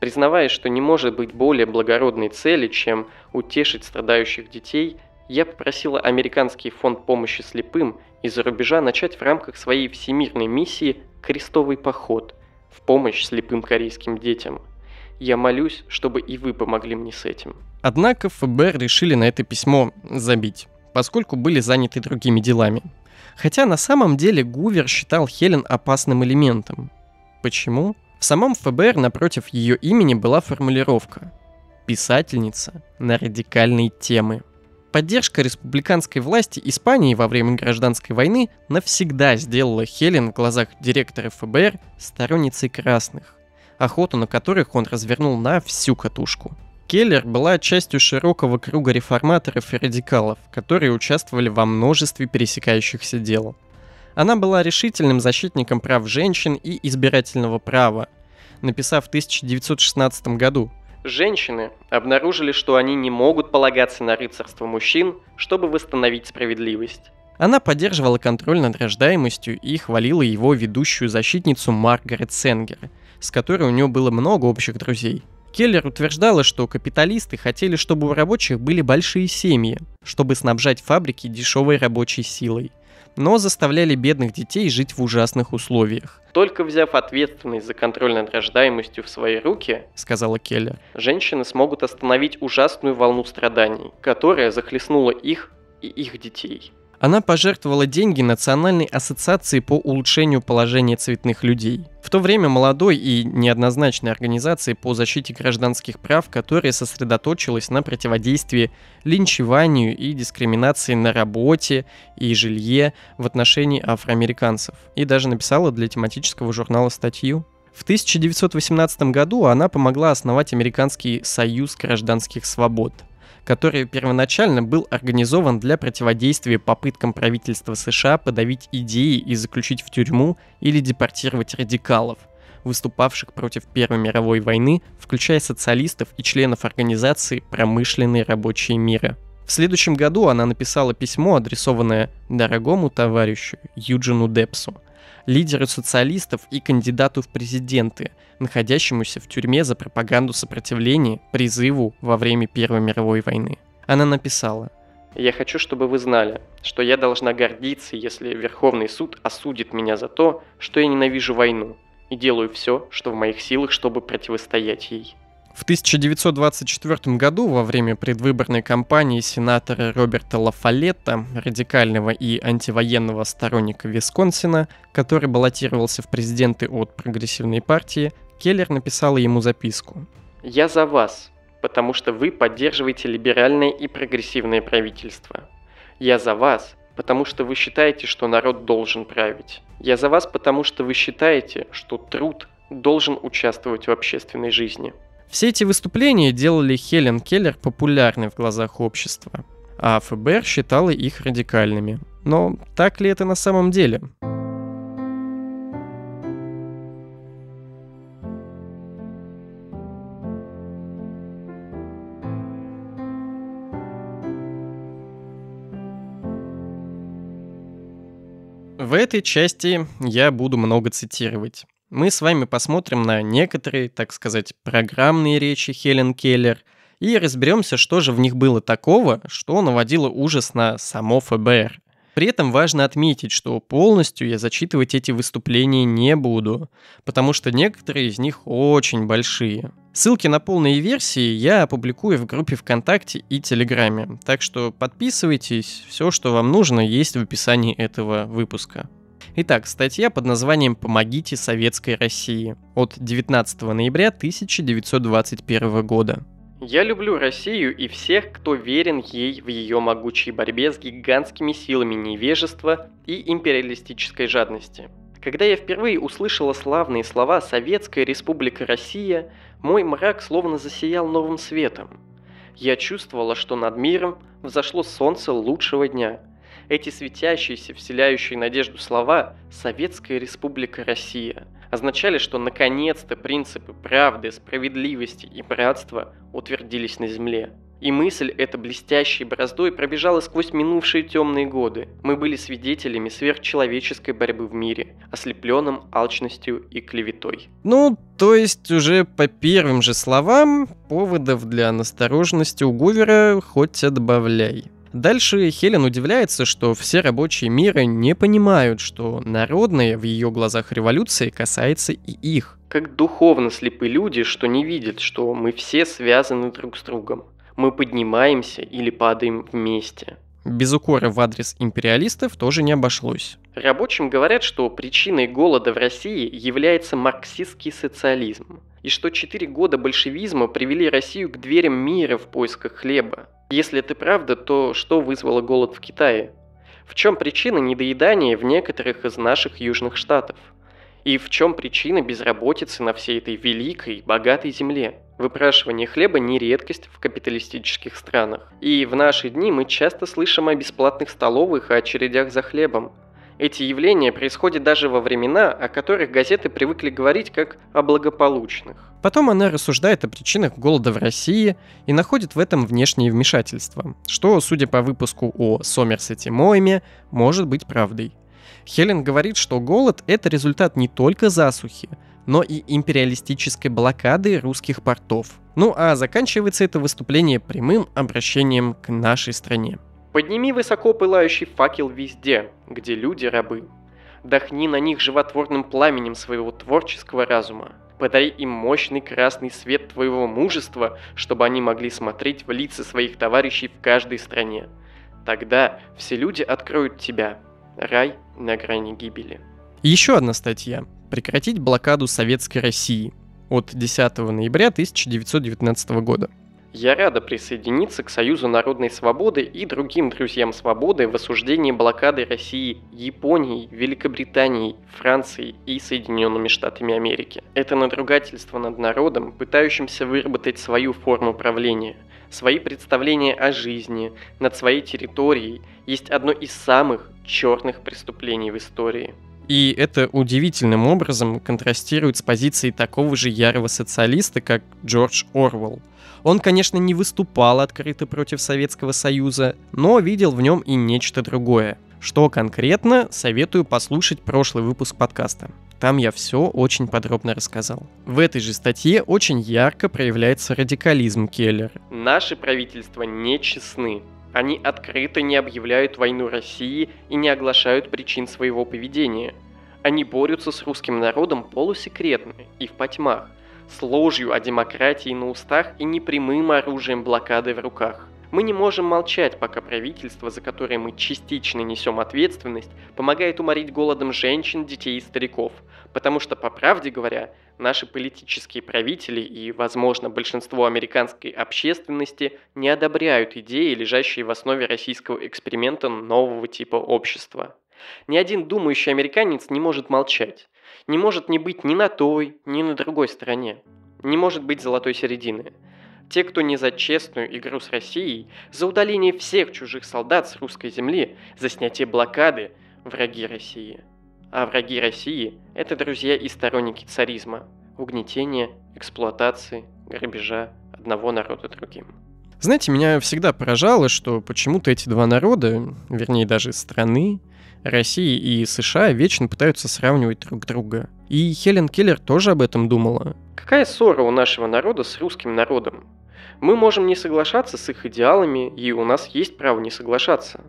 Признавая, что не может быть более благородной цели, чем утешить страдающих детей, я попросила Американский фонд помощи слепым из-за рубежа начать в рамках своей всемирной миссии крестовый поход в помощь слепым корейским детям. Я молюсь, чтобы и вы помогли мне с этим. Однако ФБР решили на это письмо забить, поскольку были заняты другими делами. Хотя на самом деле Гувер считал Хелен опасным элементом. Почему? В самом ФБР напротив ее имени была формулировка «писательница на радикальные темы». Поддержка республиканской власти Испании во время гражданской войны навсегда сделала Хелен в глазах директора ФБР сторонницей красных. охоту на которых он развернул на всю катушку. Келлер была частью широкого круга реформаторов и радикалов, которые участвовали во множестве пересекающихся дел. Она была решительным защитником прав женщин и избирательного права, написав в тысяча девятьсот шестнадцатом году: «Женщины обнаружили, что они не могут полагаться на рыцарство мужчин, чтобы восстановить справедливость». Она поддерживала контроль над рождаемостью и хвалила его ведущую защитницу Маргарет Сенгер, с которой у нее было много общих друзей. Келлер утверждала, что капиталисты хотели, чтобы у рабочих были большие семьи, чтобы снабжать фабрики дешевой рабочей силой, но заставляли бедных детей жить в ужасных условиях. «Только взяв ответственность за контроль над рождаемостью в свои руки, — сказала Келлер, — женщины смогут остановить ужасную волну страданий, которая захлестнула их и их детей». Она пожертвовала деньги Национальной ассоциации по улучшению положения цветных людей, в то время молодой и неоднозначной организации по защите гражданских прав, которая сосредоточилась на противодействии линчеванию и дискриминации на работе и жилье в отношении афроамериканцев, и даже написала для тематического журнала статью. В тысяча девятьсот восемнадцатом году она помогла основать Американский союз гражданских свобод, который первоначально был организован для противодействия попыткам правительства США подавить идеи и заключить в тюрьму или депортировать радикалов, выступавших против Первой мировой войны, включая социалистов и членов организации «Промышленные рабочие мира». В следующем году она написала письмо, адресованное дорогому товарищу Юджину Депсу, лидеру социалистов и кандидату в президенты, находящемуся в тюрьме за пропаганду сопротивления призыву во время Первой мировой войны. Она написала: «Я хочу, чтобы вы знали, что я должна гордиться, если Верховный суд осудит меня за то, что я ненавижу войну, и делаю все, что в моих силах, чтобы противостоять ей». В тысяча девятьсот двадцать четвёртом году во время предвыборной кампании сенатора Роберта Лафалетта, радикального и антивоенного сторонника Висконсина, который баллотировался в президенты от прогрессивной партии, Келлер написала ему записку: «Я за вас, потому что вы поддерживаете либеральное и прогрессивное правительство. Я за вас, потому что вы считаете, что народ должен править. Я за вас, потому что вы считаете, что труд должен участвовать в общественной жизни». Все эти выступления делали Хелен Келлер популярной в глазах общества, а эф бэ эр считало их радикальными. Но так ли это на самом деле? В этой части я буду много цитировать. Мы с вами посмотрим на некоторые, так сказать, программные речи Хелен Келлер и разберемся, что же в них было такого, что наводило ужас на само эф бэ эр. При этом важно отметить, что полностью я зачитывать эти выступления не буду, потому что некоторые из них очень большие. Ссылки на полные версии я опубликую в группе ВКонтакте и Телеграме, так что подписывайтесь, все, что вам нужно, есть в описании этого выпуска. Итак, статья под названием «Помогите советской России» от девятнадцатого ноября тысяча девятьсот двадцать первого года. «Я люблю Россию и всех, кто верен ей в ее могучей борьбе с гигантскими силами невежества и империалистической жадности. Когда я впервые услышала славные слова «Советская Республика Россия», мой мрак словно засиял новым светом. Я чувствовала, что над миром взошло солнце лучшего дня. Эти светящиеся, вселяющие надежду слова «Советская Республика Россия» означали, что наконец-то принципы правды, справедливости и братства утвердились на земле. И мысль эта блестящей бороздой пробежала сквозь минувшие темные годы. Мы были свидетелями сверхчеловеческой борьбы в мире, ослепленном алчностью и клеветой». Ну, то есть уже по первым же словам поводов для настороженности у Гувера хоть отбавляй. Дальше Хелен удивляется, что все рабочие мира не понимают, что народная в ее глазах революция касается и их. «Как духовно слепы люди, что не видят, что мы все связаны друг с другом. Мы поднимаемся или падаем вместе». Без укора в адрес империалистов тоже не обошлось. «Рабочим говорят, что причиной голода в России является марксистский социализм, и что четыре года большевизма привели Россию к дверям мира в поисках хлеба. Если это правда, то что вызвало голод в Китае? В чем причина недоедания в некоторых из наших южных штатов? И в чем причина безработицы на всей этой великой, богатой земле? Выпрашивание хлеба не редкость в капиталистических странах. И в наши дни мы часто слышим о бесплатных столовых и очередях за хлебом. Эти явления происходят даже во времена, о которых газеты привыкли говорить как о благополучных. Потом она рассуждает о причинах голода в России и находит в этом внешние вмешательства, что, судя по выпуску о Сомерсете Моэме, может быть правдой. Хелен говорит, что голод – это результат не только засухи, но и империалистической блокады русских портов. Ну а заканчивается это выступление прямым обращением к нашей стране. «Подними высоко пылающий факел везде, где люди рабы. Дохни на них животворным пламенем своего творческого разума. Подари им мощный красный свет твоего мужества, чтобы они могли смотреть в лица своих товарищей в каждой стране. Тогда все люди откроют тебя. Рай на грани гибели». Еще одна статья. «Прекратить блокаду Советской России» от десятого ноября тысяча девятьсот девятнадцатого года. «Я рада присоединиться к Союзу народной свободы и другим друзьям свободы в осуждении блокады России, Японии, Великобритании, Франции и Соединенными Штатами Америки. Это надругательство над народом, пытающимся выработать свою форму правления, свои представления о жизни, над своей территорией, есть одно из самых черных преступлений в истории». И это удивительным образом контрастирует с позицией такого же ярого социалиста, как Джордж Оруэлл. Он, конечно, не выступал открыто против Советского Союза, но видел в нем и нечто другое. Что конкретно, советую послушать прошлый выпуск подкаста. Там я все очень подробно рассказал. В этой же статье очень ярко проявляется радикализм Келлера. «Наши правительства нечестны. Они открыто не объявляют войну России и не оглашают причин своего поведения. Они борются с русским народом полусекретно и в потьмах, с ложью о демократии на устах и непрямым оружием блокады в руках. Мы не можем молчать, пока правительство, за которое мы частично несем ответственность, помогает уморить голодом женщин, детей и стариков, потому что, по правде говоря, наши политические правители и, возможно, большинство американской общественности не одобряют идеи, лежащие в основе российского эксперимента нового типа общества. Ни один думающий американец не может молчать, не может не быть ни на той, ни на другой стороне, не может быть золотой середины. Те, кто не за честную игру с Россией, за удаление всех чужих солдат с русской земли, за снятие блокады, враги России. А враги России – это друзья и сторонники царизма, угнетения, эксплуатации, грабежа одного народа другим». Знаете, меня всегда поражало, что почему-то эти два народа, вернее даже страны, Россия и США, вечно пытаются сравнивать друг друга. И Хелен Келлер тоже об этом думала. «Какая ссора у нашего народа с русским народом? Мы можем не соглашаться с их идеалами, и у нас есть право не соглашаться.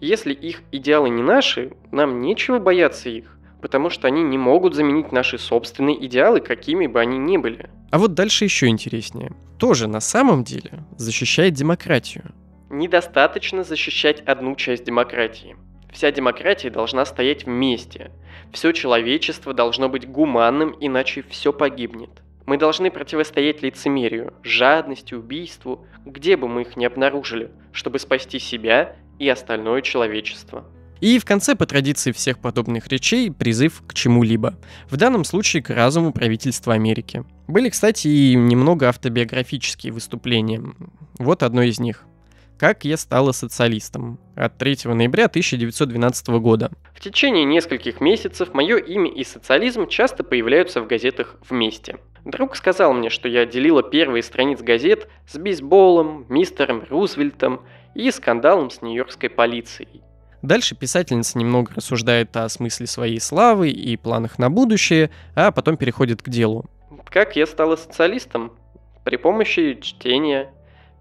Если их идеалы не наши, нам нечего бояться их, потому что они не могут заменить наши собственные идеалы, какими бы они ни были». А вот дальше еще интереснее. Тоже на самом деле защищает демократию. «Недостаточно защищать одну часть демократии. Вся демократия должна стоять вместе. Все человечество должно быть гуманным, иначе все погибнет. Мы должны противостоять лицемерию, жадности, убийству, где бы мы их ни обнаружили, чтобы спасти себя и остальное человечество». И в конце, по традиции всех подобных речей, призыв к чему-либо. В данном случае к разуму правительства Америки. Были, кстати, и немного автобиографические выступления. Вот одно из них. «Как я стала социалистом» от третьего ноября тысяча девятьсот двенадцатого года. «В течение нескольких месяцев мое имя и социализм часто появляются в газетах вместе. Друг сказал мне, что я делила первые страницы газет с бейсболом, мистером Рузвельтом и скандалом с нью-йоркской полицией». Дальше писательница немного рассуждает о смысле своей славы и планах на будущее, а потом переходит к делу. «Как я стала социалистом? При помощи чтения.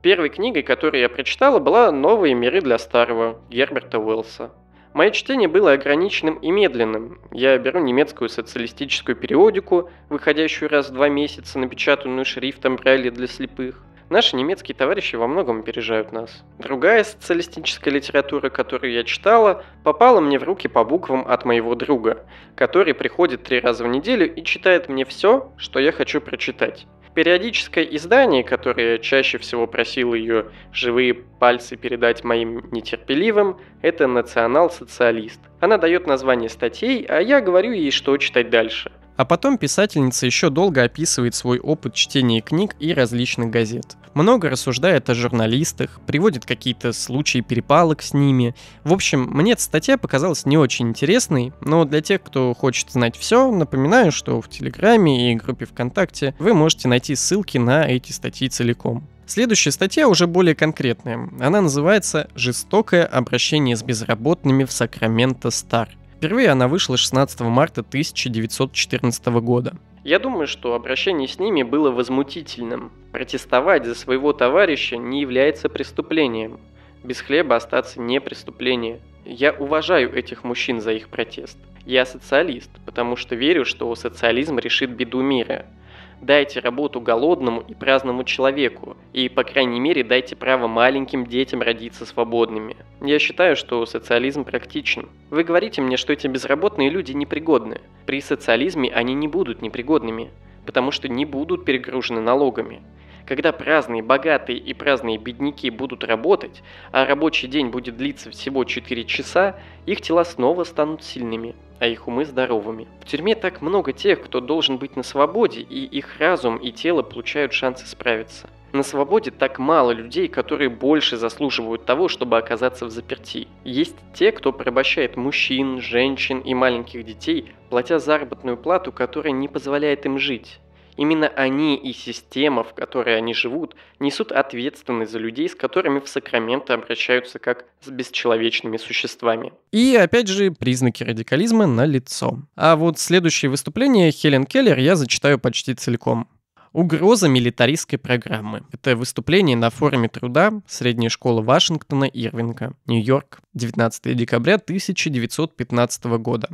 Первой книгой, которую я прочитала, была «Новые миры для старого» Герберта Уэллса. Мое чтение было ограниченным и медленным. Я беру немецкую социалистическую периодику, выходящую раз в два месяца, напечатанную шрифтом Брайля для слепых. Наши немецкие товарищи во многом опережают нас. Другая социалистическая литература, которую я читала, попала мне в руки по буквам от моего друга, который приходит три раза в неделю и читает мне все, что я хочу прочитать. Периодическое издание, которое чаще всего просило ее живые пальцы передать моим нетерпеливым, это «Национал-социалист». Она дает название статей, а я говорю ей, что читать дальше. А потом писательница еще долго описывает свой опыт чтения книг и различных газет. Много рассуждает о журналистах, приводит какие-то случаи перепалок с ними. В общем, мне эта статья показалась не очень интересной, но для тех, кто хочет знать все, напоминаю, что в Телеграме и группе ВКонтакте вы можете найти ссылки на эти статьи целиком. Следующая статья уже более конкретная. Она называется «Жестокое обращение с безработными в Сакраменто Стар». Впервые она вышла шестнадцатого марта тысяча девятьсот четырнадцатого года. Я думаю, что обращение с ними было возмутительным. Протестовать за своего товарища не является преступлением. Без хлеба остаться не преступление. Я уважаю этих мужчин за их протест. Я социалист, потому что верю, что социализм решит беду мира. Дайте работу голодному и праздному человеку, и, по крайней мере, дайте право маленьким детям родиться свободными. Я считаю, что социализм практичен. Вы говорите мне, что эти безработные люди непригодны. При социализме они не будут непригодными, потому что не будут перегружены налогами. Когда праздные богатые и праздные бедняки будут работать, а рабочий день будет длиться всего четыре часа, их тела снова станут сильными, а их умы здоровыми. В тюрьме так много тех, кто должен быть на свободе, и их разум и тело получают шансы справиться. На свободе так мало людей, которые больше заслуживают того, чтобы оказаться в заперти. Есть те, кто порабощает мужчин, женщин и маленьких детей, платя заработную плату, которая не позволяет им жить. Именно они и система, в которой они живут, несут ответственность за людей, с которыми в Сакраменто обращаются как с бесчеловечными существами. И опять же, признаки радикализма налицо. А вот следующее выступление Хелен Келлер я зачитаю почти целиком. «Угроза милитаристской программы». Это выступление на форуме труда средней школы Вашингтона Ирвинга, Нью-Йорк, девятнадцатого декабря тысяча девятьсот пятнадцатого года.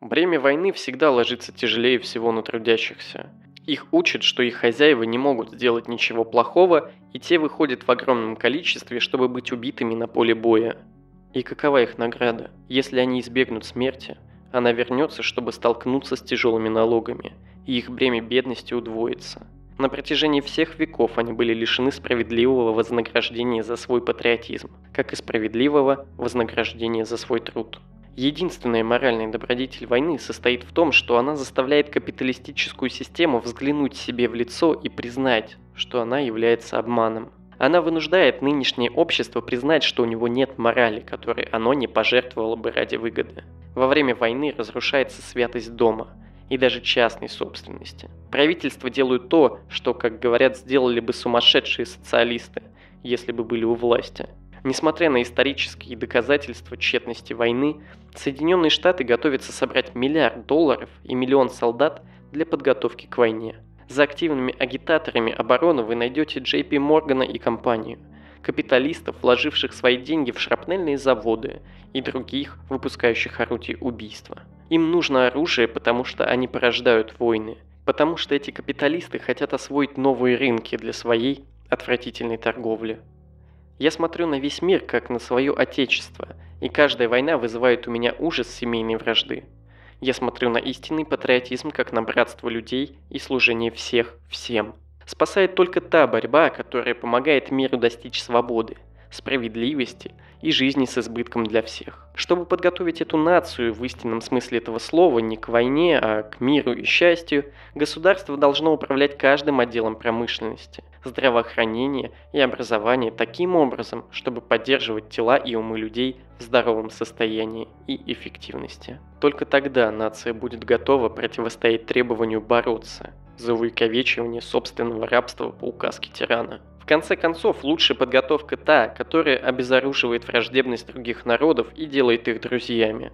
«Бремя войны всегда ложится тяжелее всего на трудящихся. Их учат, что их хозяева не могут сделать ничего плохого, и те выходят в огромном количестве, чтобы быть убитыми на поле боя. И какова их награда? Если они избегнут смерти, она вернется, чтобы столкнуться с тяжелыми налогами, и их бремя бедности удвоится. На протяжении всех веков они были лишены справедливого вознаграждения за свой патриотизм, как и справедливого вознаграждения за свой труд. Единственная моральная добродетель войны состоит в том, что она заставляет капиталистическую систему взглянуть себе в лицо и признать, что она является обманом. Она вынуждает нынешнее общество признать, что у него нет морали, которой оно не пожертвовало бы ради выгоды. Во время войны разрушается святость дома и даже частной собственности. Правительства делают то, что, как говорят, сделали бы сумасшедшие социалисты, если бы были у власти. Несмотря на исторические доказательства тщетности войны, Соединенные Штаты готовятся собрать миллиард долларов и миллион солдат для подготовки к войне. За активными агитаторами обороны вы найдете Джей Пи Моргана и компанию, капиталистов, вложивших свои деньги в шрапнельные заводы и других, выпускающих орудия убийства. Им нужно оружие, потому что они порождают войны, потому что эти капиталисты хотят освоить новые рынки для своей отвратительной торговли. Я смотрю на весь мир, как на свое отечество, и каждая война вызывает у меня ужас семейной вражды. Я смотрю на истинный патриотизм, как на братство людей и служение всех всем. Спасает только та борьба, которая помогает миру достичь свободы, справедливости и жизни с избытком для всех. Чтобы подготовить эту нацию в истинном смысле этого слова не к войне, а к миру и счастью, государство должно управлять каждым отделом промышленности, здравоохранения и образования таким образом, чтобы поддерживать тела и умы людей в здоровом состоянии и эффективности. Только тогда нация будет готова противостоять требованию бороться за увековечивание собственного рабства по указке тирана. В конце концов, лучшая подготовка та, которая обезоруживает враждебность других народов и делает их друзьями.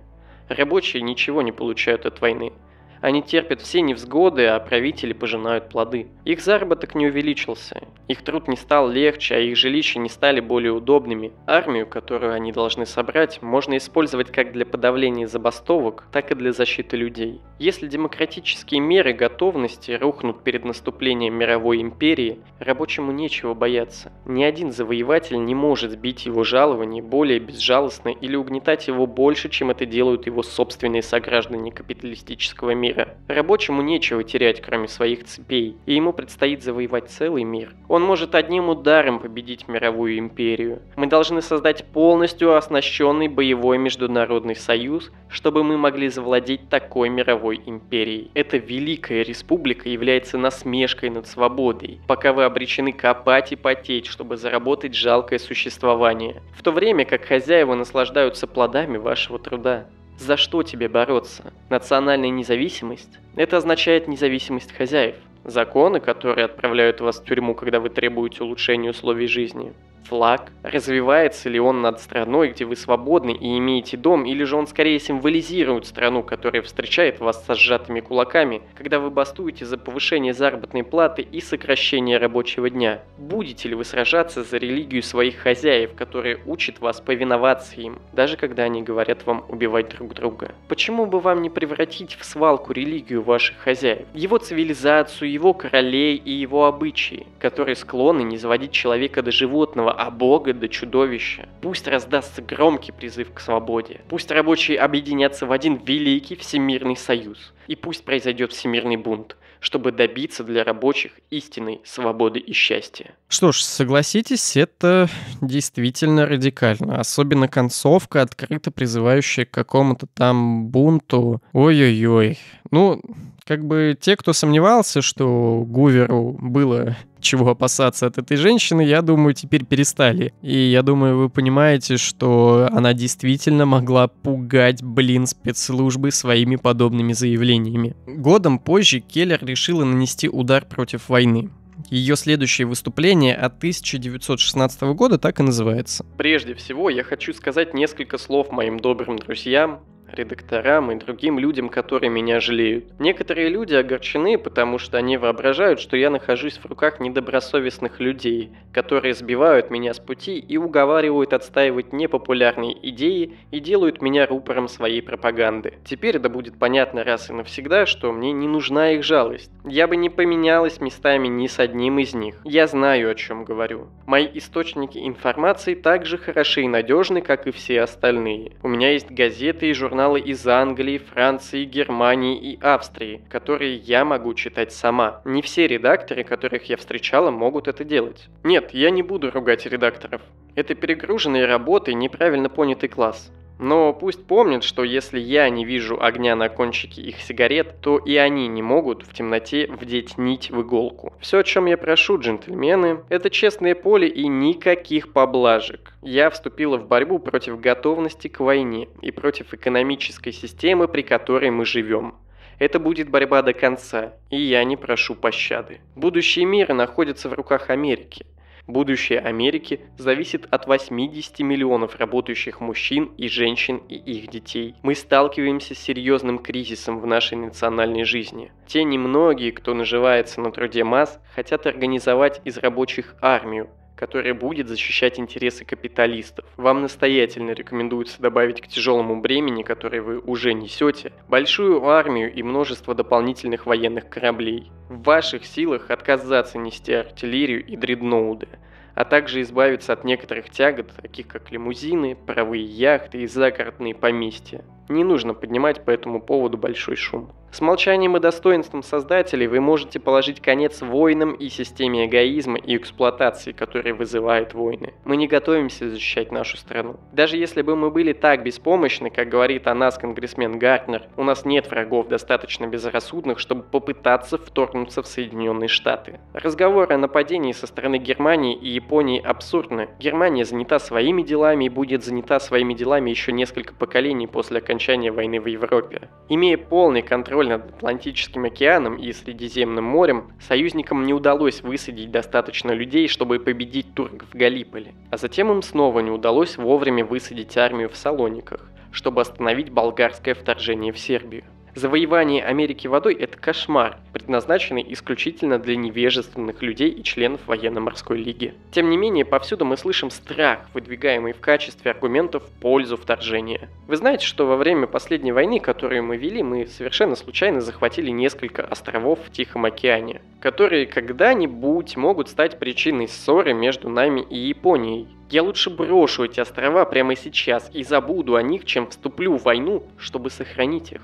Рабочие ничего не получают от войны. Они терпят все невзгоды, а правители пожинают плоды. Их заработок не увеличился, их труд не стал легче, а их жилища не стали более удобными. Армию, которую они должны собрать, можно использовать как для подавления забастовок, так и для защиты людей. Если демократические меры готовности рухнут перед наступлением мировой империи, рабочему нечего бояться. Ни один завоеватель не может сбить его жалование более безжалостно или угнетать его больше, чем это делают его собственные сограждане капиталистического мира. Рабочему нечего терять, кроме своих цепей, и ему предстоит завоевать целый мир. Он может одним ударом победить мировую империю. Мы должны создать полностью оснащенный боевой международный союз, чтобы мы могли завладеть такой мировой империей. Эта великая республика является насмешкой над свободой, пока вы обречены копать и потеть, чтобы заработать жалкое существование, в то время как хозяева наслаждаются плодами вашего труда. За что тебе бороться? Национальная независимость? Это означает независимость хозяев. Законы, которые отправляют вас в тюрьму, когда вы требуете улучшения условий жизни. Флаг. Развивается ли он над страной, где вы свободны и имеете дом, или же он скорее символизирует страну, которая встречает вас со сжатыми кулаками, когда вы бастуете за повышение заработной платы и сокращение рабочего дня? Будете ли вы сражаться за религию своих хозяев, которые учат вас повиноваться им, даже когда они говорят вам убивать друг друга? Почему бы вам не превратить в свалку религию ваших хозяев, его цивилизацию, его королей и его обычаи, которые склонны не заводить человека до животного, а бога до чудовища? Пусть раздастся громкий призыв к свободе. Пусть рабочие объединятся в один великий всемирный союз. И пусть произойдет всемирный бунт, чтобы добиться для рабочих истинной свободы и счастья. Что ж, согласитесь, это действительно радикально. Особенно концовка, открыто призывающая к какому-то там бунту. Ой-ой-ой. Ну, как бы те, кто сомневался, что Гуверу было чего опасаться от этой женщины, я думаю, теперь перестали. И я думаю, вы понимаете, что она действительно могла пугать, блин, спецслужбы своими подобными заявлениями. Годом позже Келлер решила нанести удар против войны. Ее следующее выступление от тысяча девятьсот шестнадцатого года так и называется. Прежде всего, я хочу сказать несколько слов моим добрым друзьям, редакторам и другим людям, которые меня жалеют. Некоторые люди огорчены, потому что они воображают, что я нахожусь в руках недобросовестных людей, которые сбивают меня с пути и уговаривают отстаивать непопулярные идеи и делают меня рупором своей пропаганды. Теперь это будет понятно раз и навсегда, что мне не нужна их жалость. Я бы не поменялась местами ни с одним из них. Я знаю, о чем говорю. Мои источники информации так же хороши и надежны, как и все остальные. У меня есть газеты и журналы из Англии, Франции, Германии и Австрии, которые я могу читать сама. Не все редакторы, которых я встречала, могут это делать. Нет, я не буду ругать редакторов. Это перегруженные работы и неправильно понятый класс. Но пусть помнят, что если я не вижу огня на кончике их сигарет, то и они не могут в темноте вдеть нить в иголку. Все, о чем я прошу, джентльмены, это честное поле и никаких поблажек. Я вступила в борьбу против готовности к войне и против экономической системы, при которой мы живем. Это будет борьба до конца, и я не прошу пощады. Будущее мира находится в руках Америки. Будущее Америки зависит от восьмидесяти миллионов работающих мужчин и женщин и их детей. Мы сталкиваемся с серьезным кризисом в нашей национальной жизни. Те немногие, кто наживается на труде масс, хотят организовать из рабочих армию, которая будет защищать интересы капиталистов. Вам настоятельно рекомендуется добавить к тяжелому бремени, которое вы уже несете, большую армию и множество дополнительных военных кораблей. В ваших силах отказаться нести артиллерию и дредноуты, а также избавиться от некоторых тягот, таких как лимузины, паровые яхты и загородные поместья. Не нужно поднимать по этому поводу большой шум. С молчанием и достоинством создателей вы можете положить конец войнам и системе эгоизма и эксплуатации, которые вызывают войны. Мы не готовимся защищать нашу страну. Даже если бы мы были так беспомощны, как говорит о нас конгрессмен Гартнер, у нас нет врагов достаточно безрассудных, чтобы попытаться вторгнуться в Соединенные Штаты. Разговоры о нападении со стороны Германии и Японии абсурдны. Германия занята своими делами и будет занята своими делами еще несколько поколений после окончания войны в Европе. Имея полный контроль над Атлантическим океаном и Средиземным морем, союзникам не удалось высадить достаточно людей, чтобы победить турок в Галиполе, а затем им снова не удалось вовремя высадить армию в Салониках, чтобы остановить болгарское вторжение в Сербию. Завоевание Америки водой – это кошмар, предназначенный исключительно для невежественных людей и членов военно-морской лиги. Тем не менее, повсюду мы слышим страх, выдвигаемый в качестве аргументов в пользу вторжения. Вы знаете, что во время последней войны, которую мы вели, мы совершенно случайно захватили несколько островов в Тихом океане, которые когда-нибудь могут стать причиной ссоры между нами и Японией. Я лучше брошу эти острова прямо сейчас и забуду о них, чем вступлю в войну, чтобы сохранить их.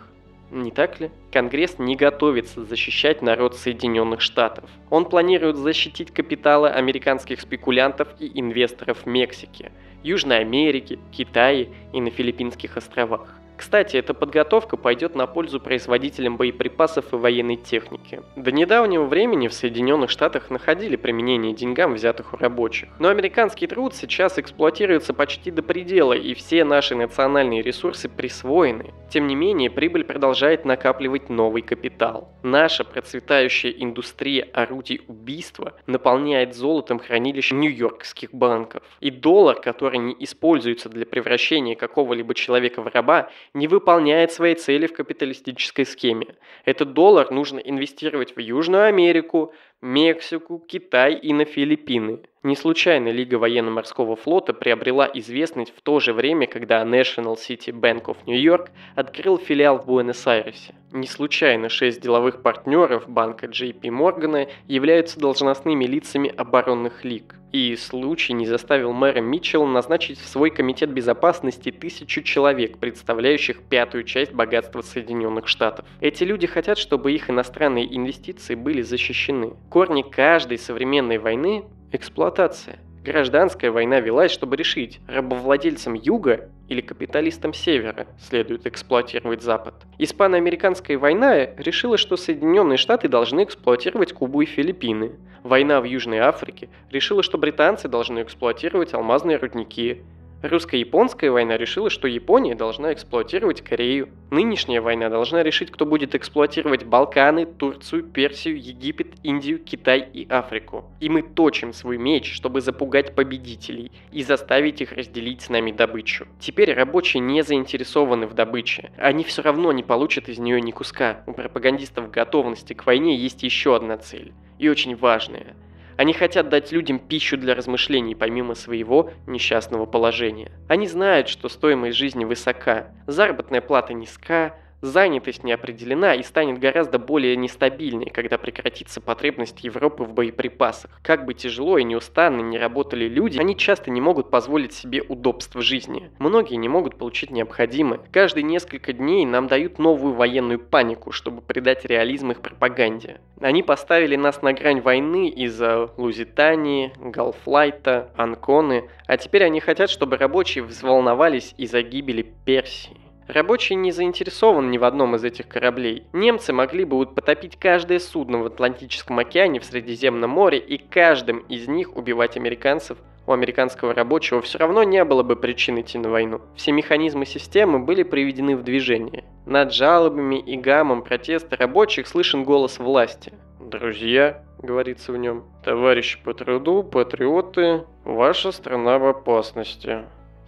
Не так ли? Конгресс не готовится защищать народ Соединенных Штатов. Он планирует защитить капиталы американских спекулянтов и инвесторов Мексики, Южной Америки, Китае и на Филиппинских островах. Кстати, эта подготовка пойдет на пользу производителям боеприпасов и военной техники. До недавнего времени в Соединенных Штатах находили применение деньгам, взятых у рабочих. Но американский труд сейчас эксплуатируется почти до предела, и все наши национальные ресурсы присвоены. Тем не менее, прибыль продолжает накапливать новый капитал. Наша процветающая индустрия орудий убийства наполняет золотом хранилище нью-йоркских банков. И доллар, который не используется для превращения какого-либо человека в раба, не выполняет свои цели в капиталистической схеме. Этот доллар нужно инвестировать в Южную Америку, Мексику, Китай и на Филиппины. Не случайно Лига военно-морского флота приобрела известность в то же время, когда National City Bank of New York открыл филиал в Буэнос-Айресе. Не случайно шесть деловых партнеров банка Джей Пи Моргана являются должностными лицами оборонных лиг. И случай не заставил мэра Митчелла назначить в свой комитет безопасности тысячу человек, представляющих пятую часть богатства Соединенных Штатов. Эти люди хотят, чтобы их иностранные инвестиции были защищены. Корни каждой современной войны – эксплуатация. Гражданская война велась, чтобы решить, рабовладельцам Юга или капиталистам Севера следует эксплуатировать Запад. Испано-американская война решила, что Соединенные Штаты должны эксплуатировать Кубу и Филиппины. Война в Южной Африке решила, что британцы должны эксплуатировать алмазные рудники. Русско-японская война решила, что Япония должна эксплуатировать Корею. Нынешняя война должна решить, кто будет эксплуатировать Балканы, Турцию, Персию, Египет, Индию, Китай и Африку. И мы точим свой меч, чтобы запугать победителей и заставить их разделить с нами добычу. Теперь рабочие не заинтересованы в добыче. Они все равно не получат из нее ни куска. У пропагандистов готовности к войне есть еще одна цель, и очень важная. Они хотят дать людям пищу для размышлений помимо своего несчастного положения. Они знают, что стоимость жизни высока, заработная плата низка, занятость не определена и станет гораздо более нестабильной, когда прекратится потребность Европы в боеприпасах. Как бы тяжело и неустанно не работали люди, они часто не могут позволить себе удобств жизни. Многие не могут получить необходимое. Каждые несколько дней нам дают новую военную панику, чтобы придать реализм их пропаганде. Они поставили нас на грань войны из-за Лузитании, Галфлайта, Анконы, а теперь они хотят, чтобы рабочие взволновались из-за гибели Персии. Рабочий не заинтересован ни в одном из этих кораблей. Немцы могли бы потопить каждое судно в Атлантическом океане, в Средиземном море, и каждым из них убивать американцев. У американского рабочего все равно не было бы причин идти на войну. Все механизмы системы были приведены в движение. Над жалобами и гамом протеста рабочих слышен голос власти. «Друзья», — говорится в нем, — «товарищи по труду, патриоты, ваша страна в опасности.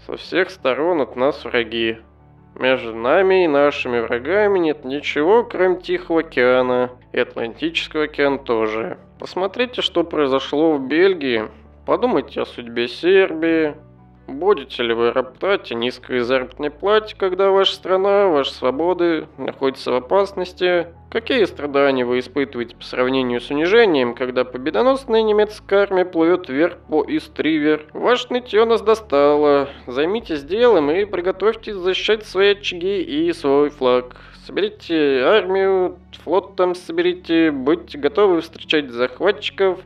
Со всех сторон от нас враги. Между нами и нашими врагами нет ничего, кроме Тихого океана, и Атлантического океана тоже. Посмотрите, что произошло в Бельгии, подумайте о судьбе Сербии. Будете ли вы роптать о низкой заработной плате, когда ваша страна, ваши свободы находятся в опасности? Какие страдания вы испытываете по сравнению с унижением, когда победоносная немецкая армия плывет вверх по Истривер? Ваше нытье нас достало. Займитесь делом и приготовьтесь защищать свои очаги и свой флаг. Соберите армию, флот там соберите, будьте готовы встречать захватчиков,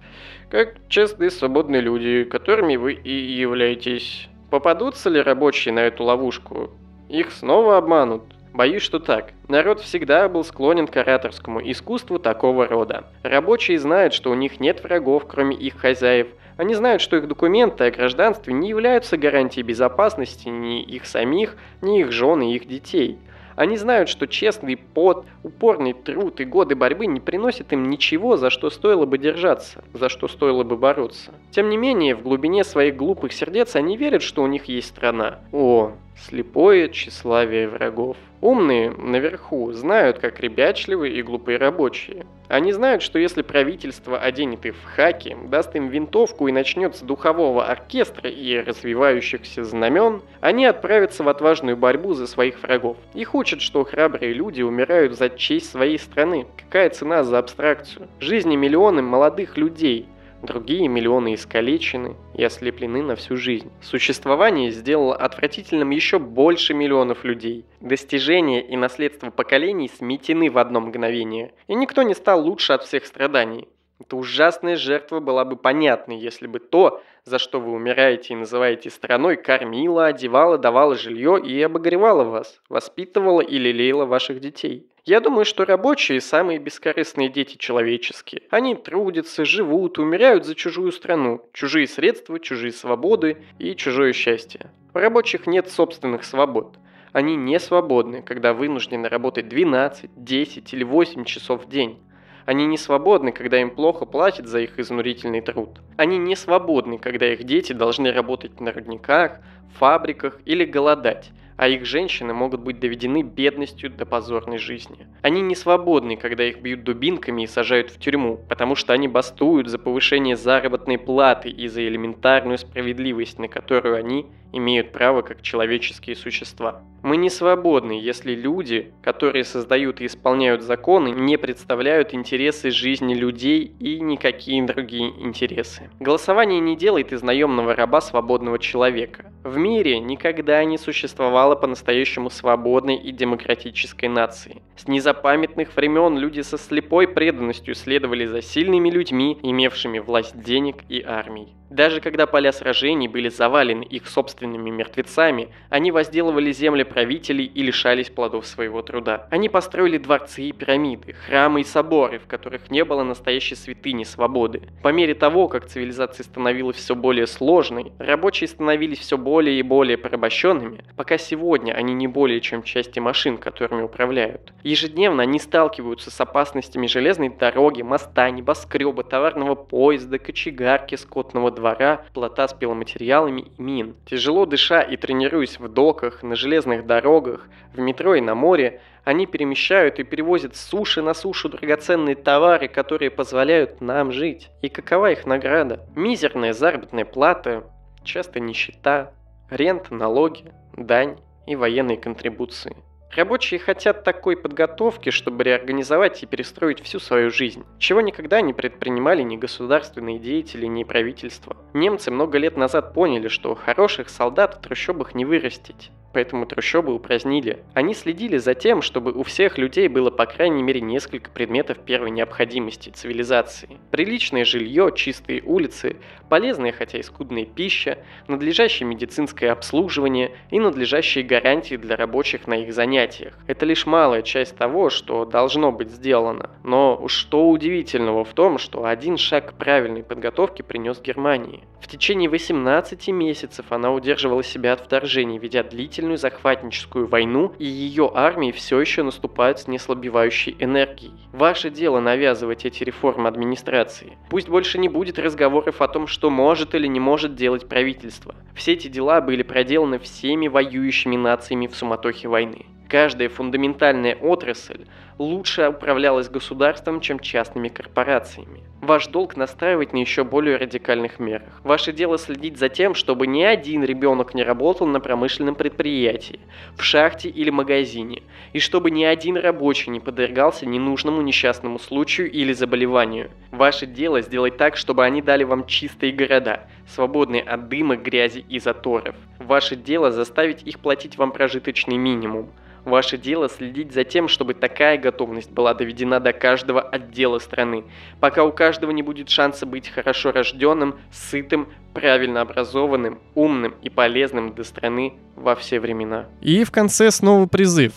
как честные свободные люди, которыми вы и являетесь. Попадутся ли рабочие на эту ловушку? Их снова обманут? Боюсь, что так. Народ всегда был склонен к ораторскому искусству такого рода. Рабочие знают, что у них нет врагов, кроме их хозяев. Они знают, что их документы о гражданстве не являются гарантией безопасности ни их самих, ни их жен и их детей. Они знают, что честный пот, упорный труд и годы борьбы не приносят им ничего, за что стоило бы держаться, за что стоило бы бороться. Тем не менее, в глубине своих глупых сердец они верят, что у них есть страна. О, слепое тщеславие врагов. Умные наверху знают, как ребячливые и глупые рабочие. Они знают, что если правительство оденет их в хаки, даст им винтовку и начнется духового оркестра и развивающихся знамен, они отправятся в отважную борьбу за своих врагов. Их учат, что храбрые люди умирают за честь своей страны. Какая цена за абстракцию? Жизни миллионы молодых людей. другие миллионы искалечены и ослеплены на всю жизнь. Существование сделало отвратительным еще больше миллионов людей. Достижения и наследство поколений сметены в одно мгновение, и никто не стал лучше от всех страданий. Эта ужасная жертва была бы понятной, если бы то, за что вы умираете и называете страной, кормила, одевала, давала жилье и обогревала вас, воспитывала и лелеяла ваших детей. Я думаю, что рабочие – самые бескорыстные дети человеческие. Они трудятся, живут, умирают за чужую страну, чужие средства, чужие свободы и чужое счастье. У рабочих нет собственных свобод. Они не свободны, когда вынуждены работать двенадцать, десять или восемь часов в день. Они не свободны, когда им плохо платят за их изнурительный труд. Они не свободны, когда их дети должны работать на рудниках, фабриках или голодать, а их женщины могут быть доведены бедностью до позорной жизни. Они не свободны, когда их бьют дубинками и сажают в тюрьму, потому что они бастуют за повышение заработной платы и за элементарную справедливость, на которую они имеют право как человеческие существа. Мы не свободны, если люди, которые создают и исполняют законы, не представляют интересы жизни людей и никакие другие интересы. Голосование не делает из наемного раба свободного человека. В мире никогда не существовало по-настоящему свободной и демократической нации. С незапамятных времен люди со слепой преданностью следовали за сильными людьми, имевшими власть денег и армий. Даже когда поля сражений были завалены их собственными мертвецами, они возделывали земли правителей и лишались плодов своего труда. Они построили дворцы и пирамиды, храмы и соборы, в которых не было настоящей святыни свободы. По мере того, как цивилизация становилась все более сложной, рабочие становились все более и более порабощенными, пока сегодня они не более чем части машин, которыми управляют. Ежедневно они сталкиваются с опасностями железной дороги, моста, небоскреба, товарного поезда, кочегарки, скотного двора, плота с пиломатериалами и мин. Тяжело дыша и тренируясь в доках, на железных дорогах, в метро и на море, они перемещают и перевозят с суши на сушу драгоценные товары, которые позволяют нам жить. И какова их награда? Мизерная заработная плата, часто нищета, рента, налоги, дань и военные контрибуции. Рабочие хотят такой подготовки, чтобы реорганизовать и перестроить всю свою жизнь, чего никогда не предпринимали ни государственные деятели, ни правительство. Немцы много лет назад поняли, что хороших солдат в трущобах не вырастить, поэтому трущобы упразднили. Они следили за тем, чтобы у всех людей было по крайней мере несколько предметов первой необходимости цивилизации. Приличное жилье, чистые улицы, полезная, хотя и скудная пища, надлежащее медицинское обслуживание и надлежащие гарантии для рабочих на их занятиях. Это лишь малая часть того, что должно быть сделано. Но что удивительного в том, что один шаг правильной подготовки принес Германии. В течение восемнадцати месяцев она удерживала себя от вторжений, ведя длительную захватническую войну, и ее армии все еще наступают с неслабевающей энергией. Ваше дело навязывать эти реформы администрации. Пусть больше не будет разговоров о том, что может или не может делать правительство. Все эти дела были проделаны всеми воюющими нациями в суматохе войны. Каждая фундаментальная отрасль лучше управлялась государством, чем частными корпорациями. Ваш долг настаивать на еще более радикальных мерах. Ваше дело следить за тем, чтобы ни один ребенок не работал на промышленном предприятии, в шахте или магазине, и чтобы ни один рабочий не подвергался ненужному несчастному случаю или заболеванию. Ваше дело сделать так, чтобы они дали вам чистые города, свободные от дыма, грязи и заторов. Ваше дело заставить их платить вам прожиточный минимум. Ваше дело следить за тем, чтобы такая готовность была доведена до каждого отдела страны, пока у каждого не будет шанса быть хорошо рожденным, сытым, правильно образованным, умным и полезным для страны во все времена. И в конце снова призыв.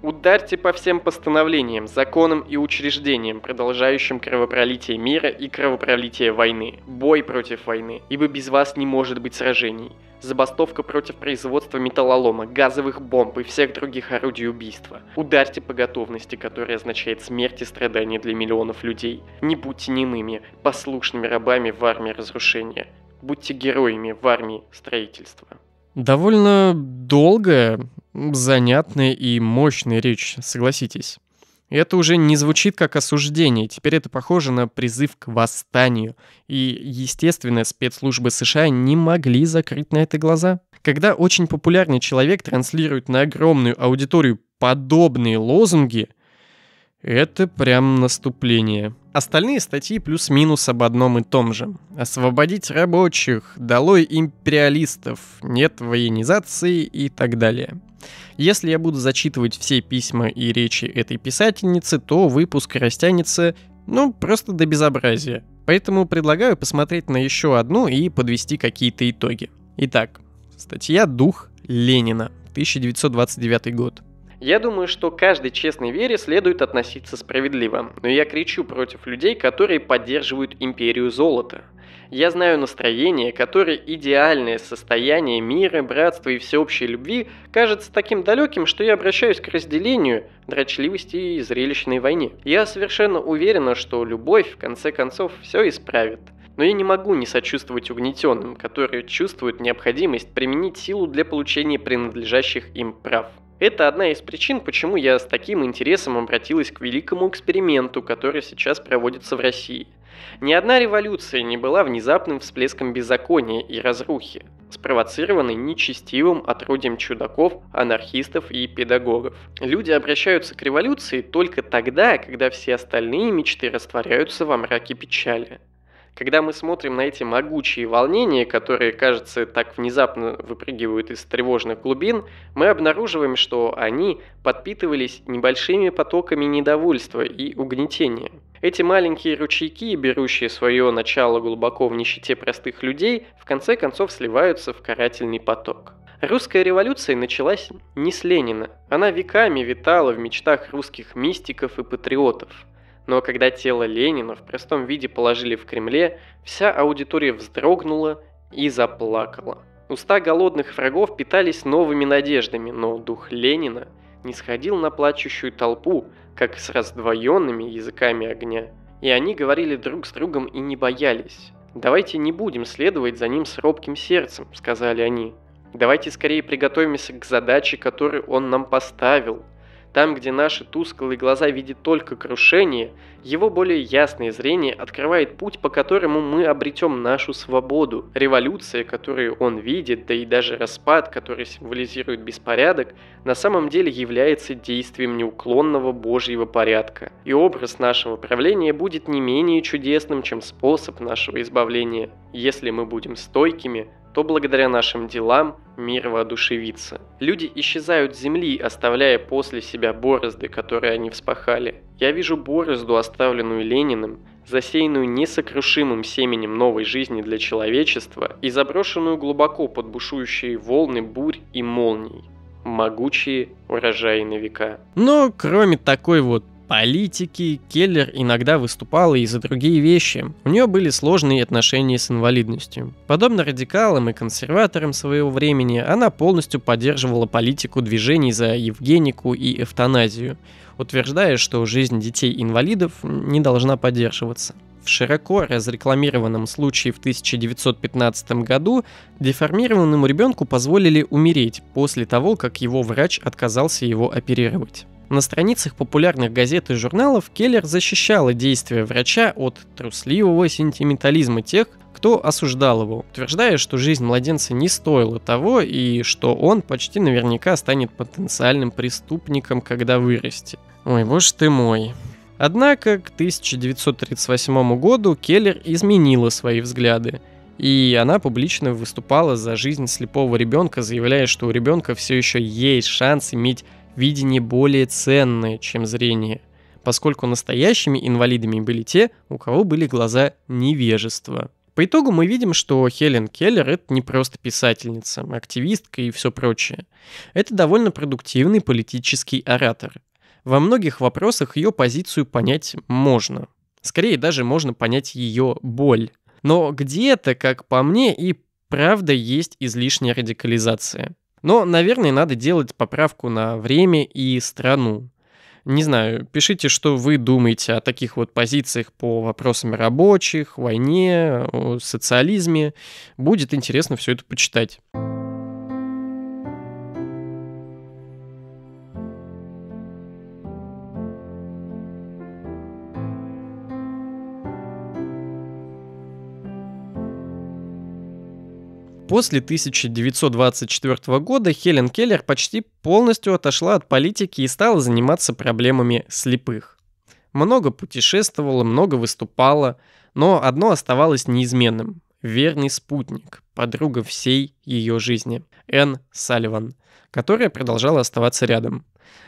Ударьте по всем постановлениям, законам и учреждениям, продолжающим кровопролитие мира и кровопролитие войны. Бой против войны, ибо без вас не может быть сражений. Забастовка против производства металлолома, газовых бомб и всех других орудий убийства. Ударьте по готовности, которая означает смерть и страдания для миллионов людей. Не будьте немыми, послушными рабами в армии разрушения. Будьте героями в армии строительства. Довольно долгая, занятная и мощная речь, согласитесь. Это уже не звучит как осуждение, теперь это похоже на призыв к восстанию. И, естественно, спецслужбы США не могли закрыть на это глаза. Когда очень популярный человек транслирует на огромную аудиторию подобные лозунги, это прям наступление. Остальные статьи плюс-минус об одном и том же. Освободить рабочих, долой империалистов, нет военизации и так далее. Если я буду зачитывать все письма и речи этой писательницы, то выпуск растянется, ну, просто до безобразия. Поэтому предлагаю посмотреть на еще одну и подвести какие-то итоги. Итак, статья «Дух Ленина», тысяча девятьсот двадцать девятый год. Я думаю, что каждой честной вере следует относиться справедливо, но я кричу против людей, которые поддерживают империю золота. Я знаю настроение, которое идеальное состояние мира, братства и всеобщей любви кажется таким далеким, что я обращаюсь к разделению, дрочливости и зрелищной войне. Я совершенно уверена, что любовь в конце концов все исправит. Но я не могу не сочувствовать угнетенным, которые чувствуют необходимость применить силу для получения принадлежащих им прав. Это одна из причин, почему я с таким интересом обратилась к великому эксперименту, который сейчас проводится в России. Ни одна революция не была внезапным всплеском беззакония и разрухи, спровоцированной нечестивым отродьем чудаков, анархистов и педагогов. Люди обращаются к революции только тогда, когда все остальные мечты растворяются во мраке печали. Когда мы смотрим на эти могучие волнения, которые, кажется, так внезапно выпрыгивают из тревожных глубин, мы обнаруживаем, что они подпитывались небольшими потоками недовольства и угнетения. Эти маленькие ручейки, берущие свое начало глубоко в нищете простых людей, в конце концов сливаются в карательный поток. Русская революция началась не с Ленина. Она веками витала в мечтах русских мистиков и патриотов. Но когда тело Ленина в простом виде положили в Кремле, вся аудитория вздрогнула и заплакала. Уста голодных врагов питались новыми надеждами, но дух Ленина не сходил на плачущую толпу, как с раздвоенными языками огня. И они говорили друг с другом и не боялись. «Давайте не будем следовать за ним с робким сердцем», — сказали они. «Давайте скорее приготовимся к задаче, которую он нам поставил». Там, где наши тусклые глаза видят только крушение, его более ясное зрение открывает путь, по которому мы обретем нашу свободу. Революция, которую он видит, да и даже распад, который символизирует беспорядок, на самом деле является действием неуклонного Божьего порядка. И образ нашего правления будет не менее чудесным, чем способ нашего избавления. Если мы будем стойкими, то благодаря нашим делам мир воодушевится. Люди исчезают с земли, оставляя после себя борозды, которые они вспахали. Я вижу борозду, оставленную Лениным, засеянную несокрушимым семенем новой жизни для человечества и заброшенную глубоко под бушующие волны бурь и молний. Могучие урожаи на века. Но кроме такой вот политики, Келлер иногда выступала и за другие вещи. У нее были сложные отношения с инвалидностью. Подобно радикалам и консерваторам своего времени, она полностью поддерживала политику движений за евгенику и эвтаназию, утверждая, что жизнь детей-инвалидов не должна поддерживаться. В широко разрекламированном случае в тысяча девятьсот пятнадцатом году деформированному ребенку позволили умереть после того, как его врач отказался его оперировать. На страницах популярных газет и журналов Келлер защищала действия врача от трусливого сентиментализма тех, кто осуждал его, утверждая, что жизнь младенца не стоила того и что он почти наверняка станет потенциальным преступником, когда вырастет. Ой, боже ты мой. Однако к тысяча девятьсот тридцать восьмому году Келлер изменила свои взгляды. И она публично выступала за жизнь слепого ребенка, заявляя, что у ребенка все еще есть шанс иметь видение более ценное, чем зрение, поскольку настоящими инвалидами были те, у кого были глаза невежества. По итогу мы видим, что Хелен Келлер — это не просто писательница, активистка и все прочее. Это довольно продуктивный политический оратор. Во многих вопросах ее позицию понять можно. Скорее даже можно понять ее боль. Но где-то, как по мне, и правда есть излишняя радикализация. Но, наверное, надо делать поправку на время и страну. Не знаю, пишите, что вы думаете о таких вот позициях по вопросам рабочих, войне, социализме. Будет интересно все это почитать. После тысяча девятьсот двадцать четвёртого года Хелен Келлер почти полностью отошла от политики и стала заниматься проблемами слепых. много путешествовала, много выступала, но одно оставалось неизменным – верный спутник, подруга всей ее жизни – Энн Салливан, которая продолжала оставаться рядом.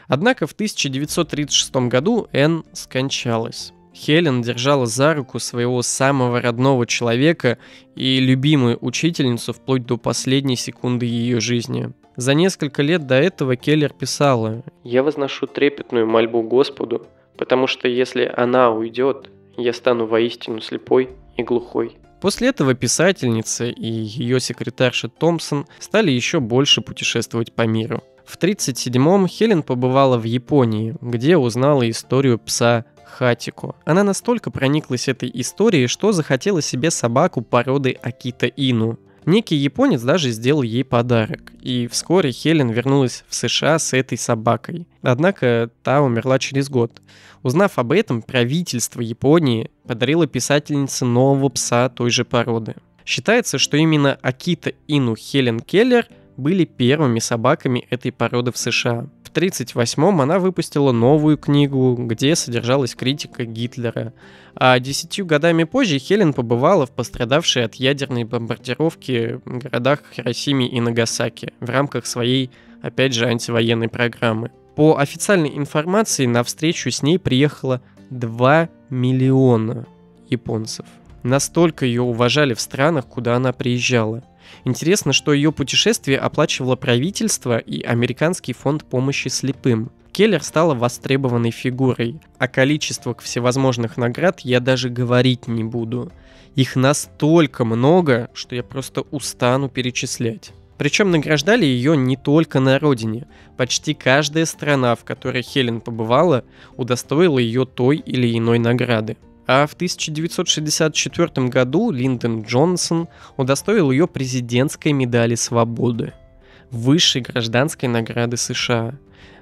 Однако в тысяча девятьсот тридцать шестом году Энн скончалась. Хелен держала за руку своего самого родного человека и любимую учительницу вплоть до последней секунды ее жизни. За несколько лет до этого Келлер писала: «Я возношу трепетную мольбу Господу, потому что если она уйдет, я стану воистину слепой и глухой». После этого писательница и ее секретарша Томпсон стали еще больше путешествовать по миру. В тысяча девятьсот тридцать седьмом Хелен побывала в Японии, где узнала историю пса Хатико. Она настолько прониклась этой историей, что захотела себе собаку породы Акита Ину. Некий японец даже сделал ей подарок, и вскоре Хелен вернулась в США с этой собакой. Однако та умерла через год. Узнав об этом, правительство Японии подарило писательнице нового пса той же породы. Считается, что именно Акита Ину Хелен Келлер были первыми собаками этой породы в США. В тысяча девятьсот тридцать восьмом она выпустила новую книгу, где содержалась критика Гитлера. А десятью годами позже Хелен побывала в пострадавшей от ядерной бомбардировки городах Хиросиме и Нагасаки в рамках своей, опять же, антивоенной программы. По официальной информации, на встречу с ней приехало два миллиона японцев. Настолько ее уважали в странах, куда она приезжала. Интересно, что ее путешествие оплачивало правительство и Американский фонд помощи слепым. Келлер стала востребованной фигурой, о количествах всевозможных наград я даже говорить не буду. Их настолько много, что я просто устану перечислять. Причем награждали ее не только на родине. Почти каждая страна, в которой Хелен побывала, удостоила ее той или иной награды. А в тысяча девятьсот шестьдесят четвёртом году Линдон Джонсон удостоил ее президентской медали свободы, высшей гражданской награды США.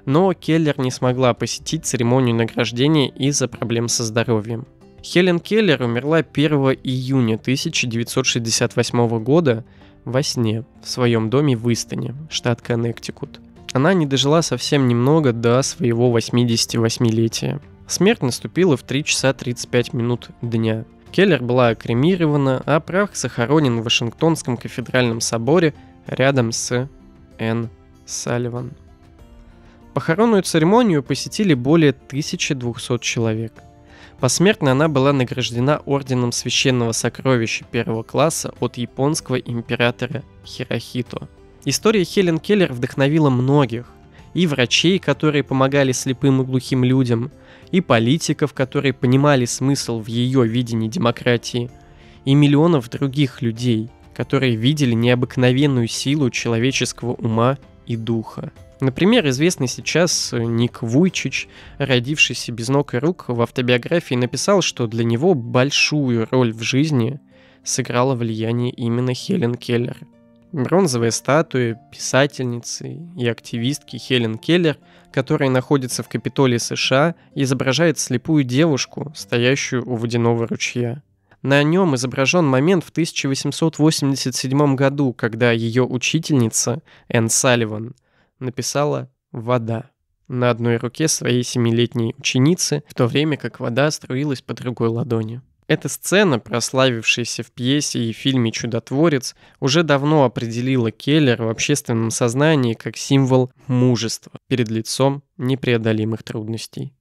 Но Келлер не смогла посетить церемонию награждения из-за проблем со здоровьем. Хелен Келлер умерла первого июня тысяча девятьсот шестьдесят восьмого года во сне в своем доме в Истоне, штат Коннектикут. Она не дожила совсем немного до своего восьмидесятивосьмилетия. Смерть наступила в три часа тридцать пять минут дня. Келлер была кремирована, а прах захоронен в Вашингтонском кафедральном соборе рядом с Энн Салливан. Похоронную церемонию посетили более тысячи двухсот человек. Посмертно она была награждена орденом священного сокровища первого класса от японского императора Хирохито. История Хелен Келлер вдохновила многих. И врачей, которые помогали слепым и глухим людям, и политиков, которые понимали смысл в ее видении демократии, и миллионов других людей, которые видели необыкновенную силу человеческого ума и духа. Например, известный сейчас Ник Вуйчич, родившийся без ног и рук, в автобиографии написал, что для него большую роль в жизни сыграло влияние именно Хелен Келлер. Бронзовые статуи писательницы и активистки Хелен Келлер, которая находится в Капитолии США, изображает слепую девушку, стоящую у водяного ручья. На нем изображен момент в тысяча восемьсот восемьдесят седьмом году, когда ее учительница Энн Салливан написала «вода» на одной руке своей семилетней ученицы, в то время как вода струилась по другой ладони. Эта сцена, прославившаяся в пьесе и фильме «Чудотворец», уже давно определила Келлер в общественном сознании как символ мужества перед лицом непреодолимых трудностей.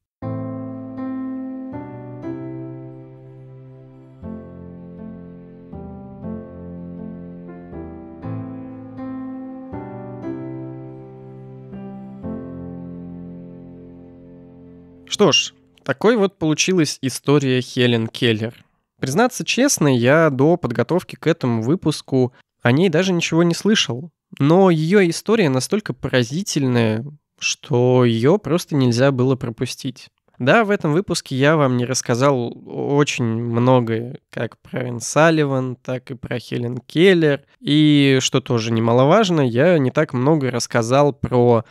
Что ж, такой вот получилась история Хелен Келлер. Признаться честно, я до подготовки к этому выпуску о ней даже ничего не слышал. Но ее история настолько поразительная, что ее просто нельзя было пропустить. Да, в этом выпуске я вам не рассказал очень многое, как про Энн Салливан, так и про Хелен Келлер. И, что тоже немаловажно, я не так много рассказал про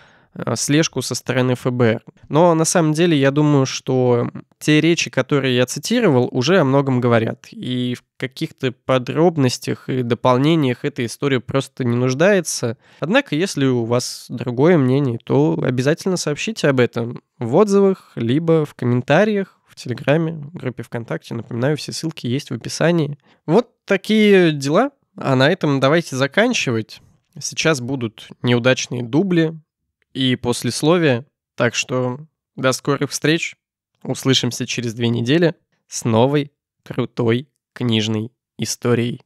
слежку со стороны эф бэ эр. Но на самом деле я думаю, что те речи, которые я цитировал, уже о многом говорят. И в каких-то подробностях и дополнениях эта история просто не нуждается. Однако, если у вас другое мнение, то обязательно сообщите об этом в отзывах, либо в комментариях в Телеграме, в группе ВКонтакте. Напоминаю, все ссылки есть в описании. Вот такие дела. А на этом давайте заканчивать. Сейчас будут неудачные дубли и послесловия. Так что до скорых встреч. Услышимся через две недели с новой крутой книжной историей.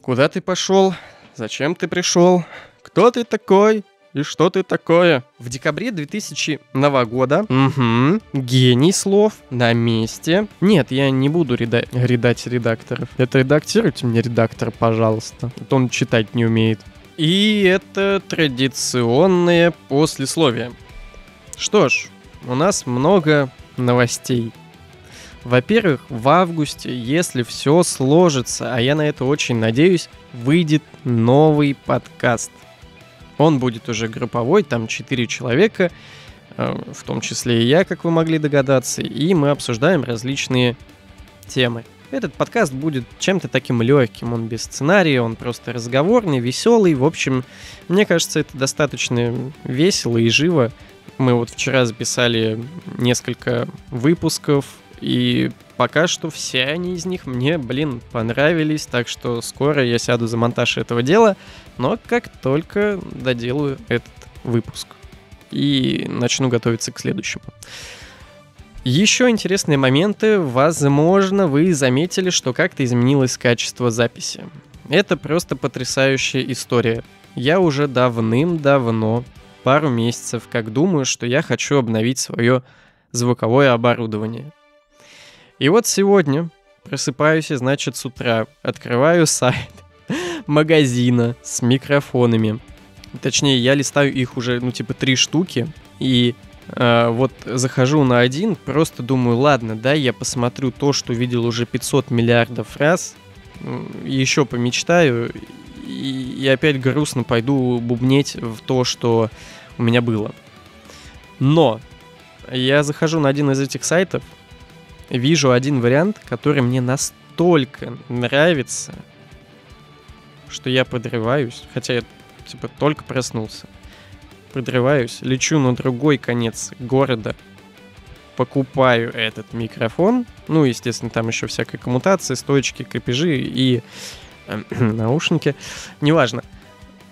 Куда ты пошел? Зачем ты пришел? Кто ты такой? И что ты такое? В декабре две тысячи седьмого года. Угу. Гений слов на месте. Нет, я не буду реда... редать редакторов. Это редактируйте мне редактор, пожалуйста. Это он читать не умеет. И это традиционное послесловие. Что ж, у нас много новостей. Во-первых, в августе, если все сложится, а я на это очень надеюсь, выйдет новый подкаст. Он будет уже групповой, там четыре человека, в том числе и я, как вы могли догадаться, и мы обсуждаем различные темы. Этот подкаст будет чем-то таким легким, он без сценария, он просто разговорный, веселый, в общем, мне кажется, это достаточно весело и живо. Мы вот вчера записали несколько выпусков, и пока что все они из них мне, блин, понравились, так что скоро я сяду за монтаж этого дела, но как только доделаю этот выпуск и начну готовиться к следующему. Еще интересные моменты. Возможно, вы заметили, что как-то изменилось качество записи. Это просто потрясающая история. Я уже давным-давно, пару месяцев, как думаю, что я хочу обновить свое звуковое оборудование. И вот сегодня просыпаюсь и, значит, с утра открываю сайт магазина с микрофонами. Точнее, я листаю их уже, ну, типа, три штуки. И э, вот захожу на один, просто думаю, ладно, да, я посмотрю то, что видел уже пятьсот миллиардов раз, еще помечтаю, и, и опять грустно пойду бубнеть в то, что у меня было. Но я захожу на один из этих сайтов, вижу один вариант, который мне настолько нравится, что я подрываюсь, хотя я, типа, только проснулся. Подрываюсь, лечу на другой конец города, покупаю этот микрофон. Ну, естественно, там еще всякая коммутация, стоечки, крепежи и наушники. Неважно.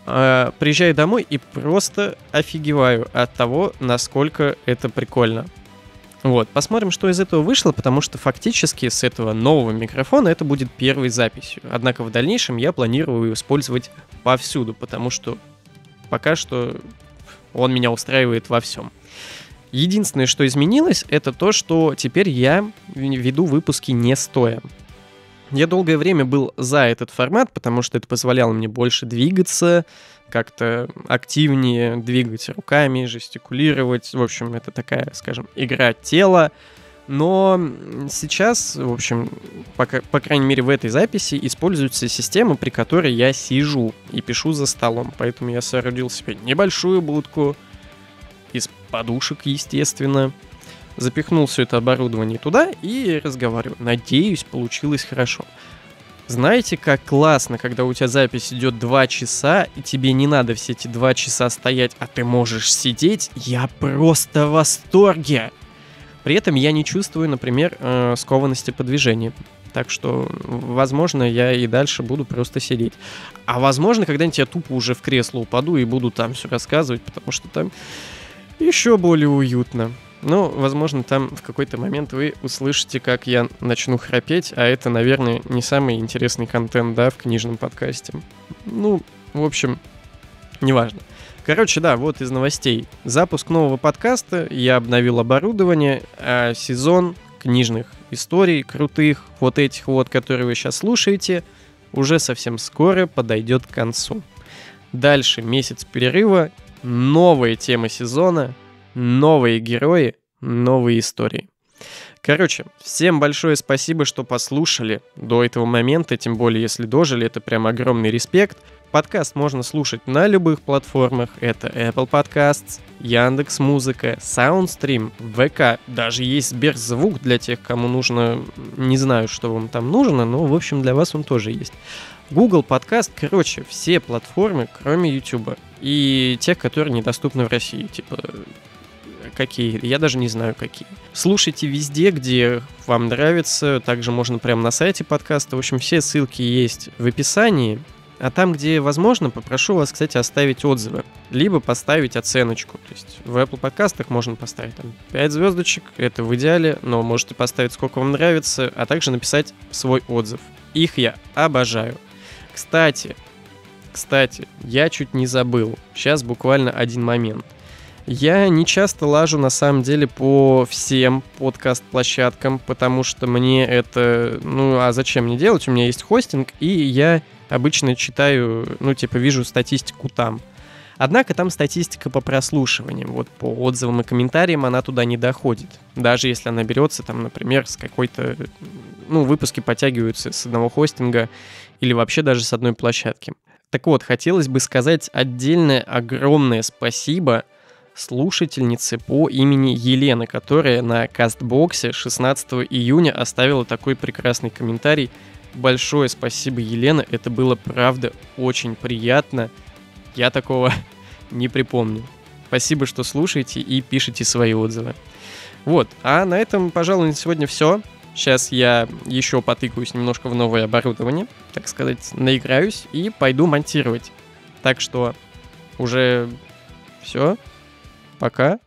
А, приезжаю домой и просто офигеваю от того, насколько это прикольно. Вот, посмотрим, что из этого вышло, потому что фактически с этого нового микрофона это будет первой записью. Однако в дальнейшем я планирую его использовать повсюду, потому что пока что он меня устраивает во всем. Единственное, что изменилось, это то, что теперь я веду выпуски не стоя. Я долгое время был за этот формат, потому что это позволяло мне больше двигаться, как-то активнее двигать руками, жестикулировать. В общем, это такая, скажем, игра тела. Но сейчас, в общем, пока, по крайней мере, в этой записи используется система, при которой я сижу и пишу за столом. Поэтому я соорудил себе небольшую будку из подушек, естественно. Запихнул все это оборудование туда и разговариваю. Надеюсь, получилось хорошо. Знаете, как классно, когда у тебя запись идет два часа, и тебе не надо все эти два часа стоять, а ты можешь сидеть? Я просто в восторге! При этом я не чувствую, например, э, скованности по движению. Так что, возможно, я и дальше буду просто сидеть. А возможно, когда-нибудь я тупо уже в кресло упаду и буду там все рассказывать, потому что там еще более уютно. Ну, возможно, там в какой-то момент вы услышите, как я начну храпеть, а это, наверное, не самый интересный контент, да, в книжном подкасте. Ну, в общем, неважно. Короче, да, вот из новостей. Запуск нового подкаста, я обновил оборудование, а сезон книжных историй, крутых, вот этих вот, которые вы сейчас слушаете, уже совсем скоро подойдет к концу. Дальше месяц перерыва, новая тема сезона, новые герои, новые истории. Короче, всем большое спасибо, что послушали до этого момента, тем более, если дожили, это прям огромный респект. Подкаст можно слушать на любых платформах. Это Apple Podcasts, Яндекс.Музыка, Soundstream, ВК. Даже есть Сберзвук для тех, кому нужно... Не знаю, что вам там нужно, но, в общем, для вас он тоже есть. Google Подкаст, короче, все платформы, кроме YouTube. И тех, которые недоступны в России. Типа, какие? Я даже не знаю, какие. Слушайте везде, где вам нравится. Также можно прямо на сайте подкаста. В общем, все ссылки есть в описании. А там, где возможно, попрошу вас, кстати, оставить отзывы, либо поставить оценочку. То есть в Apple подкастах можно поставить там, пять звездочек, это в идеале, но можете поставить сколько вам нравится, а также написать свой отзыв. Их я обожаю. Кстати, кстати, я чуть не забыл. Сейчас буквально один момент. Я не часто лажу, на самом деле, по всем подкаст-площадкам, потому что мне это... Ну, а зачем мне делать? У меня есть хостинг, и я... Обычно читаю, ну, типа, вижу статистику там. Однако там статистика по прослушиваниям. Вот по отзывам и комментариям она туда не доходит. Даже если она берется, там, например, с какой-то... Ну, выпуски подтягиваются с одного хостинга или вообще даже с одной площадки. Так вот, хотелось бы сказать отдельное огромное спасибо слушательнице по имени Елена, которая на Кастбоксе шестнадцатого июня оставила такой прекрасный комментарий. Большое спасибо, Елена, это было, правда, очень приятно. Я такого не припомню. Спасибо, что слушаете и пишете свои отзывы. Вот, а на этом, пожалуй, на сегодня все. Сейчас я еще потыкаюсь немножко в новое оборудование, так сказать, наиграюсь и пойду монтировать. Так что уже все. Пока.